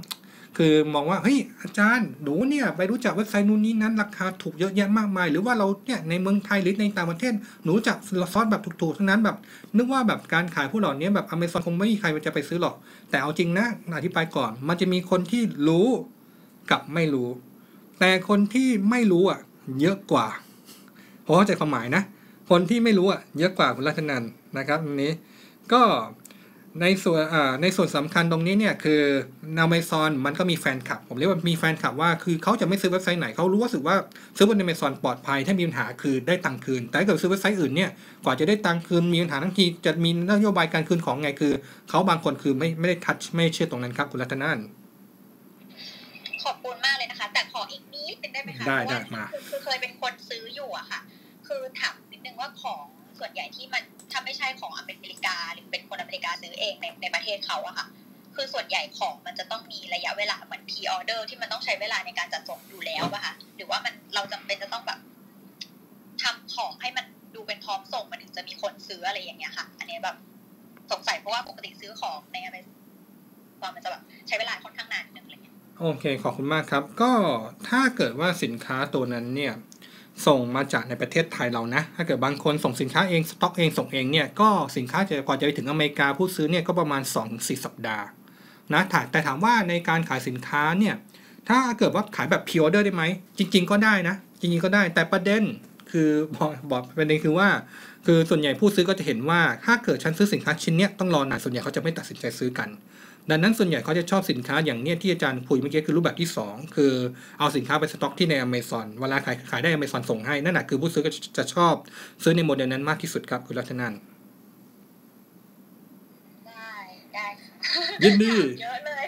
คือมองว่าเฮ้ยอาจารย์หนูเนี่ยไปรู้จักเว็บไซต์นู้นนี้นั้นราคาถูกเยอะแยะมากมายหรือว่าเราเนี่ยในเมืองไทยหรือในต่างประเทศหนูรู้จักซอสแบบถูกๆทั้งนั้นแบบนึกว่าแบบการขายผู้เหล่านี้แบบ Amazon คงไม่มีใครจะไปซื้อหรอกแต่เอาจริงนะอธิบายก่อนมันจะมีคนที่รู้กับไม่รู้แต่คนที่ไม่รู้อ่ะเยอะกว่าเพราะเข้าใจความหมายนะคนที่ไม่รู้อ่ะเยอะกว่าคุณรัตนันท์นะครับอันนี้ก็ในส่วนในส่วนสำคัญตรงนี้เนี่ยคือ Amazon มันก็มีแฟนคลับผมเรียกว่ามีแฟนคลับว่าคือเขาจะไม่ซื้อเว็บไซต์ไหนเขารู้ว่าสึกว่าซื้อบน Amazon ปลอดภัยถ้ามีปัญหาคือได้ตังคืนแต่ถ้าเกิดซื้อเว็บไซต์อื่นเนี่ยกว่าจะได้ตังคืนมีปัญหาทั้งทีจะมีนโยบายการคืนของไงคือเขาบางคนคือไม่ไม่ได้ทัชไม่เชื่อตรงนั้นครับคุณรัตนันท์ขอบคุณมากเลยนะคะแต่ขออีกนิดนึงได้ไหมคะได้ได้มาคือเคยเป็นคนซื้ออยู่อะค่ะคือถามนิดนึงว่าของส่วนใหญ่ที่มันถ้าไม่ใช่ของอเมริกาหรือเป็น คนอเมริกันซื้อเองในในประเทศเขาอะค่ะคือส่วนใหญ่ของมันจะต้องมีระยะเวลาเหมือนพรีออเดอร์ที่มันต้องใช้เวลาในการจัดส่งอยู่แล้วอะค่ะหรือว่ามันเราจำเป็นจะต้องแบบทำของให้มันดูเป็นพร้อมส่งมันถึงจะมีคนซื้ออะไรอย่างเงี้ยค่ะอันนี้แบบสงสัยเพราะว่าปกติซื้อของในอะไรตอนมันจะแบบใช้เวลาค่อนข้างนานนึงอะไรเงี้ยโอเคขอบคุณมากครับก็ถ้าเกิดว่าสินค้าตัวนั้นเนี่ยส่งมาจากในประเทศไทยเรานะถ้าเกิดบางคนส่งสินค้าเองสต็อกเองส่งเองเนี่ยก็สินค้าจะพอจะไปถึงอเมริกาผู้ซื้อเนี่ยก็ประมาณ สองถึงสี่ สัปดาห์นะแต่ถามว่าในการขายสินค้าเนี่ยถ้าเกิดว่าขายแบบพรีออเดอร์ได้ไหมจริงๆก็ได้นะจริงๆก็ได้แต่ประเด็นคือบอกประเด็นคือว่าคือส่วนใหญ่ผู้ซื้อก็จะเห็นว่าถ้าเกิดฉันซื้อสินค้าชิ้นเนี้ยต้องรอนานส่วนใหญ่เขาจะไม่ตัดสินใจซื้อกันดังนั้นส่วนใหญ่เขาจะชอบสินค้าอย่างเนี้ยที่อาจารย์คุยเมื่อกี้คือรูปแบบที่สองคือเอาสินค้าไปสต็อกที่ใน Amazon เวลาขายขายได้ Amazon ส่งให้นั่นแหละคือผู้ซื้อก็จะชอบซื้อในโมเดลนั้นมากที่สุดครับคุณรัตนันท์ได้ได้ค่ะยินดี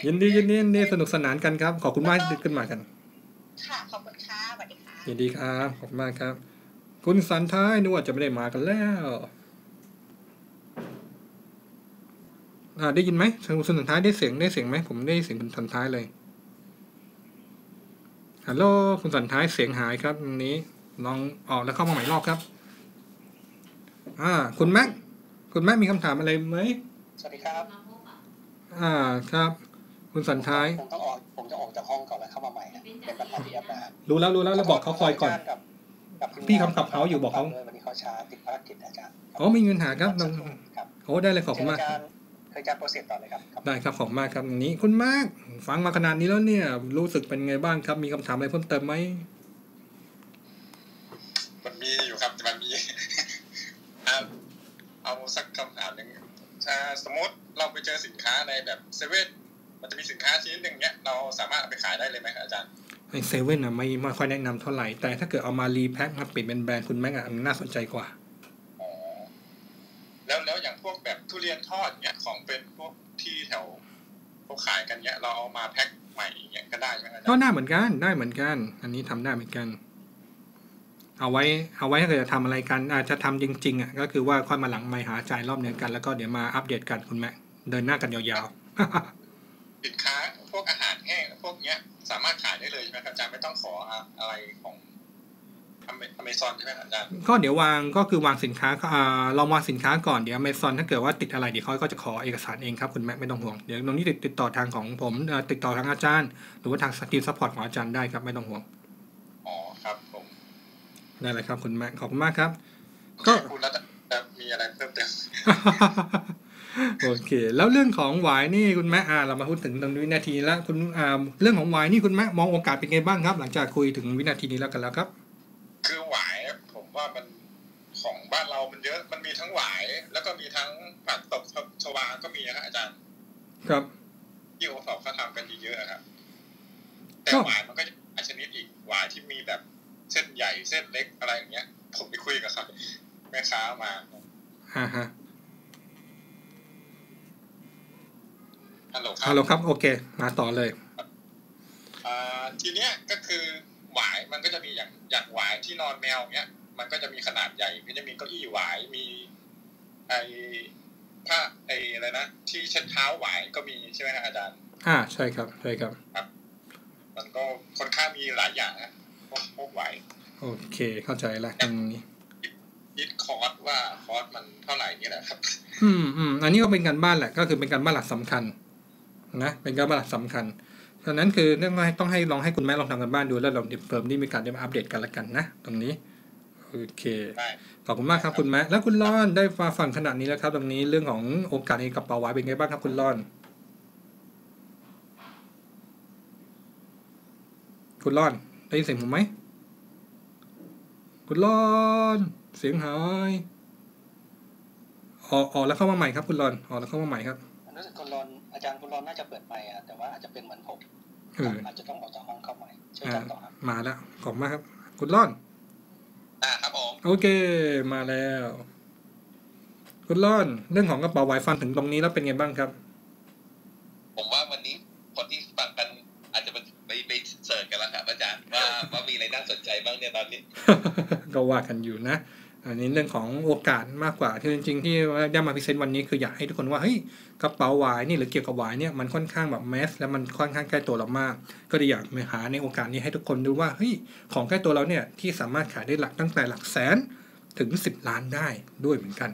ยินดียินดีนี่สนุกสนานกันครับขอบคุณมากที่ขึ้นมากันค่ะขอบคุณค่ะสวัสดีค่ะยินดีครับขอบคุณมากครับคุณสันท้ายนึกว่าจะไม่ได้มากันแล้วได้ยินไหมคุณสันท้ายได้เสียงได้เสียงไหมผมได้เสียงคุณสันท้ายเลยฮัลโหลคุณสันท้ายเสียงหายครับวันนี้ลองออกแล้วเข้ามาใหม่รอบครับอ่าคุณแม็กคุณแม็กมีคำถามอะไรไหมสวัสดีครับอ่าครับคุณสันท้ายผมต้องออกผมจะออกจากห้องก่อนแล้วเข้ามาใหม่เป็นปัญหาที่แอปนะครับรู้แล้วรู้แล้วเราบอกเขาคอยก่อนพี่คำขับเขาอยู่บอกเขาวันนี้เขาช้าติดภารกิจอาจารย์อ๋อไม่มีปัญหาครับโอ้ได้เลยขอบคุณมากเคยจัดโปรเซสต่อเลยครับได้ครับขอบมากครับนี้คุณมากฟังมาขนาดนี้แล้วเนี่ยรู้สึกเป็นไงบ้างครับมีคำถามอะไรเพิ่มเติมไหมมันมีอยู่ครับมันมีเอาสักคำถามหนึ่งถ้าสมมติเราไปเจอสินค้าในแบบเซเว่นมันจะมีสินค้าชิ้นหนึ่งเนี้ยเราสามารถไปขายได้เลยไหมครับอาจารย์ไอเซเว่นอ่ะไม่ไม่ค่อยแนะนำเท่าไหร่แต่ถ้าเกิดเอามารีแพ็คมาปิดเป็นแบรนด์คุณแม็กอ่ะน่าสนใจกว่าแล้วแล้วอย่างพวกแบบทุเรียนทอดเนี่ยของเป็นพวกที่แถวพวกขายกันเนี่ยเราเอามาแพ็คใหม่เนี่ยก็ได้ไหมครับก็น่าเหมือนกันได้เหมือนกันอันนี้ทำได้เหมือนกันเอาไว้เอาไว้ถ้าเกิดจะทำอะไรกันอาจจะทำจริงๆอ่ะก็คือว่าค่อยมาหลังไมค์หาใจรอบเดียวกันแล้วก็เดี๋ยวมาอัปเดตกันคุณแม็กเดินหน้ากันยาวๆสินค้าพวกอาหารแห้งพวกเนี้ยสามารถขายได้เลยใช่ไหมครับอาจารย์ไม่ต้องขออะไรของ Amazon ใช่ไหมครับอาจารย์ก็เดี๋ยววางก็คือวางสินค้าลองวางสินค้าก่อนเดี๋ยว Amazon ถ้าเกิดว่าติดอะไรเดี๋ยวเขาก็จะขอเอกสารเองครับคุณแม่ไม่ต้องห่วงเดี๋ยวตรงนี้ติดต่อทางของผมติดต่อทางอาจารย์หรือว่าทางทีมซัพพอร์ตของอาจารย์ได้ครับไม่ต้องห่วงอ๋อครับผมได้เลยครับคุณแม่ขอบคุณมากครับก็คุณแล้วจะมีอะไรเพิ่มเติมโอเคแล้วเรื่องของวายนี่คุณแม่อาเรามาพูดถึงตรงวินาทีแล้วคุณอาเรื่องของวายนี่คุณแม่มองโอกาสเป็นไงบ้างครับหลังจากคุยถึงวินาทีนี้แล้วกันแล้วครับคือวายผมว่ามันของบ้านเรามันเยอะมันมีทั้งวายแล้วก็มีทั้งผักตบชวาก็มีนะอาจารย์ครับที่โอสอบเขาทำกันเยอะครับแต่วายมันก็อาชนิดอีกวายที่มีแบบเส้นใหญ่เส้นเล็กอะไรอย่างเงี้ยผมไปคุยกับเขาแม่ค้ามาฮ่าฮ่าฮัลโหลครับฮัลโหลครับโอเคมาต่อเลยทีเนี้ยก็คือหวายมันก็จะมีอย่างอย่างหวายที่นอนแมวเนี้ยมันก็จะมีขนาดใหญ่ก็จะมีเก้าอี้หวายมีไอผ้าไออะไรนะที่เช็ดเท้าหวายก็มีใช่ไหมครับอาจารย์อ่าใช่ครับใช่ครับครับมันก็ค่อนข้างมีหลายอย่างนะพวกพวกหวายโอเคเข้าใจละตรงนี้ยึดคอร์สว่าคอร์สมันเท่าไหร่นี่แหละครับอืมอืมอันนี้ก็เป็นการบ้านแหละก็คือเป็นการบ้านหลักสำคัญนะเป็นการบ้านหลักสำคัญฉะนั้นคือต้องให้ต้องให้ลองให้คุณแม่ลองทำกันบ้านดูแล้วลองเพิ่มนี่มีการได้มาอัปเดตกันละกันนะตรงนี้โอเคขอบคุณมากครับคุณแม่แล้วคุณล่อนได้ฟังฟังขนาดนี้แล้วครับตรงนี้เรื่องของโอกาสในกระเป๋าไว้เป็นไงบ้างครับคุณล่อนคุณล่อนได้ยินเสียงผมไหมคุณล่อนเสียงหายออกออกแล้วเข้ามาใหม่ครับคุณล่อนออกแล้วเข้ามาใหม่ครับรู้สึกคุณล่อนอาจารย์คุณล่อนน่าจะเปิดไมค์อะแต่ว่าอาจจะเป็นเหมือนผมอาจจะต้องออกจากห้องเข้าใหม่ช่วยกันต่อครับมาแล้วขอบมากครับคุณล่อนอ่าครับผมโอเคมาแล้วคุณล่อนเรื่องของกระเป๋าไวฟังถึงตรงนี้แล้วเป็นไงบ้างครับผมว่าวันนี้คนที่ฟังกันอาจจะไปไปเสิร์ชกันแล้วครับอาจารย์ว่าว่ามีอะไรน่าสนใจบ้างเนี่ยตอนนี้ก็ว่ากันอยู่นะ อันนี้เรื่องของโอกาสมากกว่าที่จริงๆที่ได้มาพิเศษวันนี้คืออยากให้ทุกคนว่าเฮ้ยกระเป๋าวายนี่หรือเกี่ยวกับวายเนี่ยมันค่อนข้างแบบแมสและมันค่อนข้างใกล้ตัวเรามากก็เลยอยากมาหาในโอกาสนี้ให้ทุกคนดูว่าเฮ้ยของใกล้ตัวเราเนี่ยที่สามารถขายได้หลักตั้งแต่หลักแสนถึงสิบล้านได้ด้วยเหมือนกัน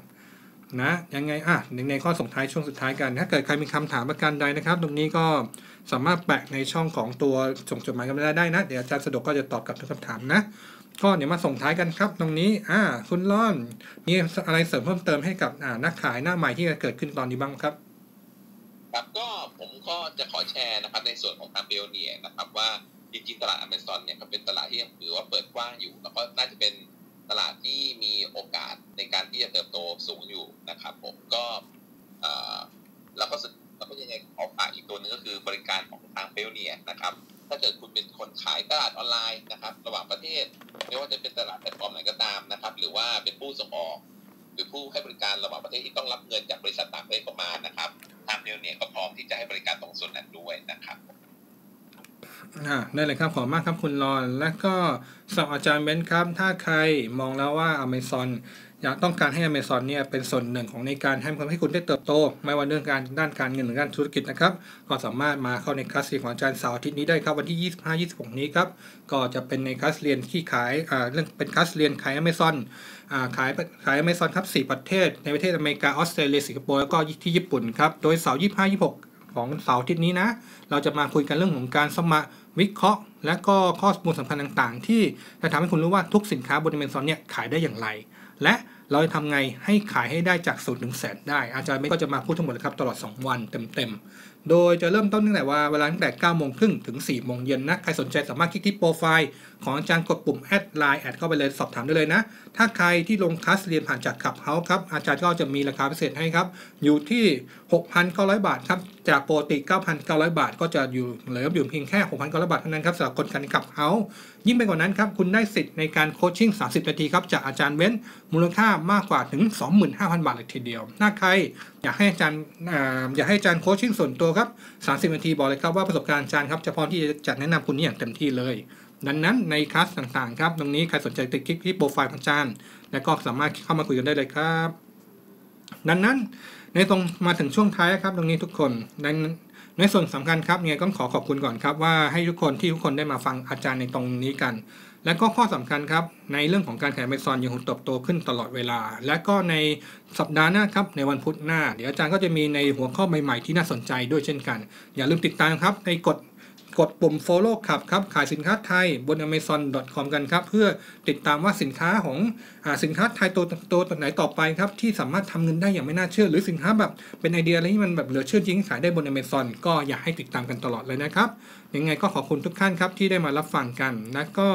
นะยังไงอ่ะในข้อส่งท้ายช่วงสุดท้ายกันถ้าเกิดใครมีคำถามประการใดนะครับตรงนี้ก็สามารถแปะในช่องของตัวส่งจดหมายกันได้นะเดี๋ยวอาจารย์สะดวกก็จะตอบกับทุกคำถามนะก็เดี๋ยวมาส่งท้ายกันครับตรงนี้อ่าคุณล่อนมีอะไรเสริมเพิ่มเติมให้กับอ่านักขายหน้าใหม่ที่จะเกิดขึ้นตอนนี้บ้างครับครับก็ผมก็จะขอแชร์นะครับในส่วนของทางเบลเนียนะครับว่าจริงๆตลาด Amazon เนี่ยเป็นตลาดที่ยังถือว่าเปิดกว้างอยู่แล้วก็น่าจะเป็นตลาดที่มีโอกาสในการที่จะเติบโตสูงอยู่นะครับผมก็แล้วก็แล้วก็ยังไงขอฝากอีกตัวหนึ่งก็คือบริการของทางเบลเนียนะครับถ้าเกิดคุณเป็นคนขายตลาดออนไลน์นะครับระหว่างประเทศไม่ว่าจะเป็นตลาดแพลตฟอร์มไหนก็ตามนะครับหรือว่าเป็นผู้ส่งออกหรือผู้ให้บริการระหว่างประเทศที่ต้องรับเงินจากบริษัทต่างประเทศเข้ามานะครับทางเบลเนียก็พร้อมที่จะให้บริการตรงส่วนนั้นด้วยนะครับได้เลยครับขอบคุณมากครับคุณรอนและก็สอบอาจารย์เบนซ์ครับถ้าใครมองแล้วว่า Amazon อยากต้องการให้ Amazon เนี่ยเป็นส่วนหนึ่งของในการให้ความให้คุณได้เติบโตไม่ว่าเรื่องการด้านการเงินหรือด้านธุรกิจนะครับก็สามารถมาเข้าในคลาสเรียนของอาจารย์เสาร์อาทิตย์นี้ได้ครับวันที่ ยี่สิบห้า ยี่สิบหก นี้ครับก็จะเป็นในคลาสเรียนที่ขายเรื่องเป็นคลาสเรียนขาย Amazon ขายขาย Amazon ครับสี่ประเทศในประเทศอเมริกาออสเตรเลียสิงคโปร์แล้วก็ที่ญี่ปุ่นครับโดยเสาร์ ยี่สิบห้า ยี่สิบหกของเสาร์อาทิตย์นี้นะเราจะมาคุยกันเรื่องของการสมัครวิเคราะห์และก็ข้อมูลสำคัญต่างๆที่จะทำให้คุณรู้ว่าทุกสินค้าบน Amazon เนี่ยขายได้อย่างไรและเราจะทำไงให้ขายให้ได้จากศูนย์ถึงแสนได้อาจารย์เบนซ์ก็จะมาพูดทั้งหมดครับตลอดสองวันเต็มๆโดยจะเริ่มต้นตั้งแต่ว่าเวลาตั้งแต่เก้าโมงครึ่งถึงสี่โมงเย็นนะใครสนใจสามารถคลิกที่โปรไฟล์ของอาจารย์กดปุ่มแอดไลน์แอดเข้าไปเลยสอบถามได้เลยนะถ้าใครที่ลงคลาสเรียนผ่านจากขับเฮ้าครับอาจารย์ก็จะมีราคาพิเศษให้ครับอยู่ที่ หกพันเก้าร้อย บาทครับจากปกติ เก้าพันเก้าร้อย บาทก็จะอยู่เหลืออยู่เพียงแค่ หกพันเก้าร้อย บาทเท่านั้นครับสำหรับคนขันขับเฮ้ายิ่งไปกว่านั้นครับคุณได้สิทธิ์ในการโคชชิ่ง สามสิบ นาทีครับจากอาจารย์เบนซ์มูลค่ามากกว่าถึง สองหมื่นห้าพัน บาทเลยทีเดียวถ้าใครอยากให้อาจารย์อยากให้อาจารย์โค้ชชิ่งส่วนตัวครับสามสิบ นาทีบอกเลยครับว่าประสบการณ์อาจารย์ครับจะพร้อมที่จะจัดแนะนำคุณนี่อย่างเต็มที่เลยดังนั้นในคลาสต่างๆครับตรงนี้ใครสนใจติดคลิกที่โปรไฟล์ของอาจารย์และก็สามารถเข้ามาคุยกันได้เลยครับดังนั้นในตรงมาถึงช่วงท้ายครับตรงนี้ทุกคนดังนั้นในส่วนสำคัญครับเนี่ยก็ขอขอบคุณก่อนครับว่าให้ทุกคนที่ทุกคนได้มาฟังอาจารย์ในตรงนี้กันและก็ข้อสำคัญครับในเรื่องของการขาย Amazon ยังคงเติบโตขึ้นตลอดเวลาและก็ในสัปดาห์หน้าครับในวันพุธหน้าเดี๋ยวอาจารย์ก็จะมีในหัวข้อใหม่ๆที่น่าสนใจด้วยเช่นกันอย่าลืมติดตามครับในกดกดปุ่ม follow ครับครับขายสินค้าไทยบน amazon ดอท คอม กันครับเพื่อติดตามว่าสินค้าของอ่าสินค้าไทยตัวตัวตัวไหนต่อไปครับที่สามารถทำเงินได้อย่างไม่น่าเชื่อหรือสินค้าแบบเป็นไอเดียอะไรที่มันแบบเหลือเชื่อจริงขายได้บน Amazon ก็อยากให้ติดตามกันตลอดเลยนะครับยังไงก็ขอบคุณทุกท่านครับที่ได้มารับฟังกันและก็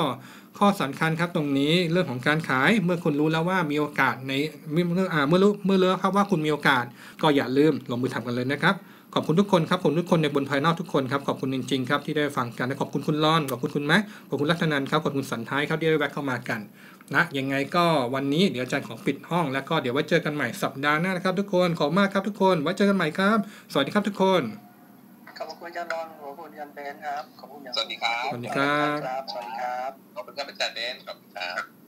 ข้อสำคัญครับตรงนี้เรื่องของการขายเมื่อคุณรู้แล้วว่ามีโอกาสในเมื่อเมื่อรู้เมื่อรู้ครับว่าคุณมีโอกาสก็อย่าลืมลงมือทำกันเลยนะครับขอบคุณทุกคนครับขอบคุณทุกคนในบนภายนอกทุกคนครับขอบคุณจริงๆครับที่ได้ฟังกันและขอบคุณคุณล่อนขอบคุณคุณแม็กขอบคุณลักษณันครับขอบคุณสันท้ายครับที่ได้แวะเข้ามากันนะยังไงก็วันนี้เดี๋ยวอาจารย์ขอปิดห้องแล้วก็เดี๋ยวไว้เจอกันใหม่สัปดาห์หน้านะครับทุกคนขอบมากครับทุกคนไว้เจอกันใหม่ครับสวัสดีครับทุกคนขอบคุณอาจารย์ล่อนขอบคุณอาจารย์เบนซ์ครับขอบคุณสวัสดีครับสวัสดีครับสวัสดีครับขอบคุณอาจารย์เบนซ์ขอบคุณครับ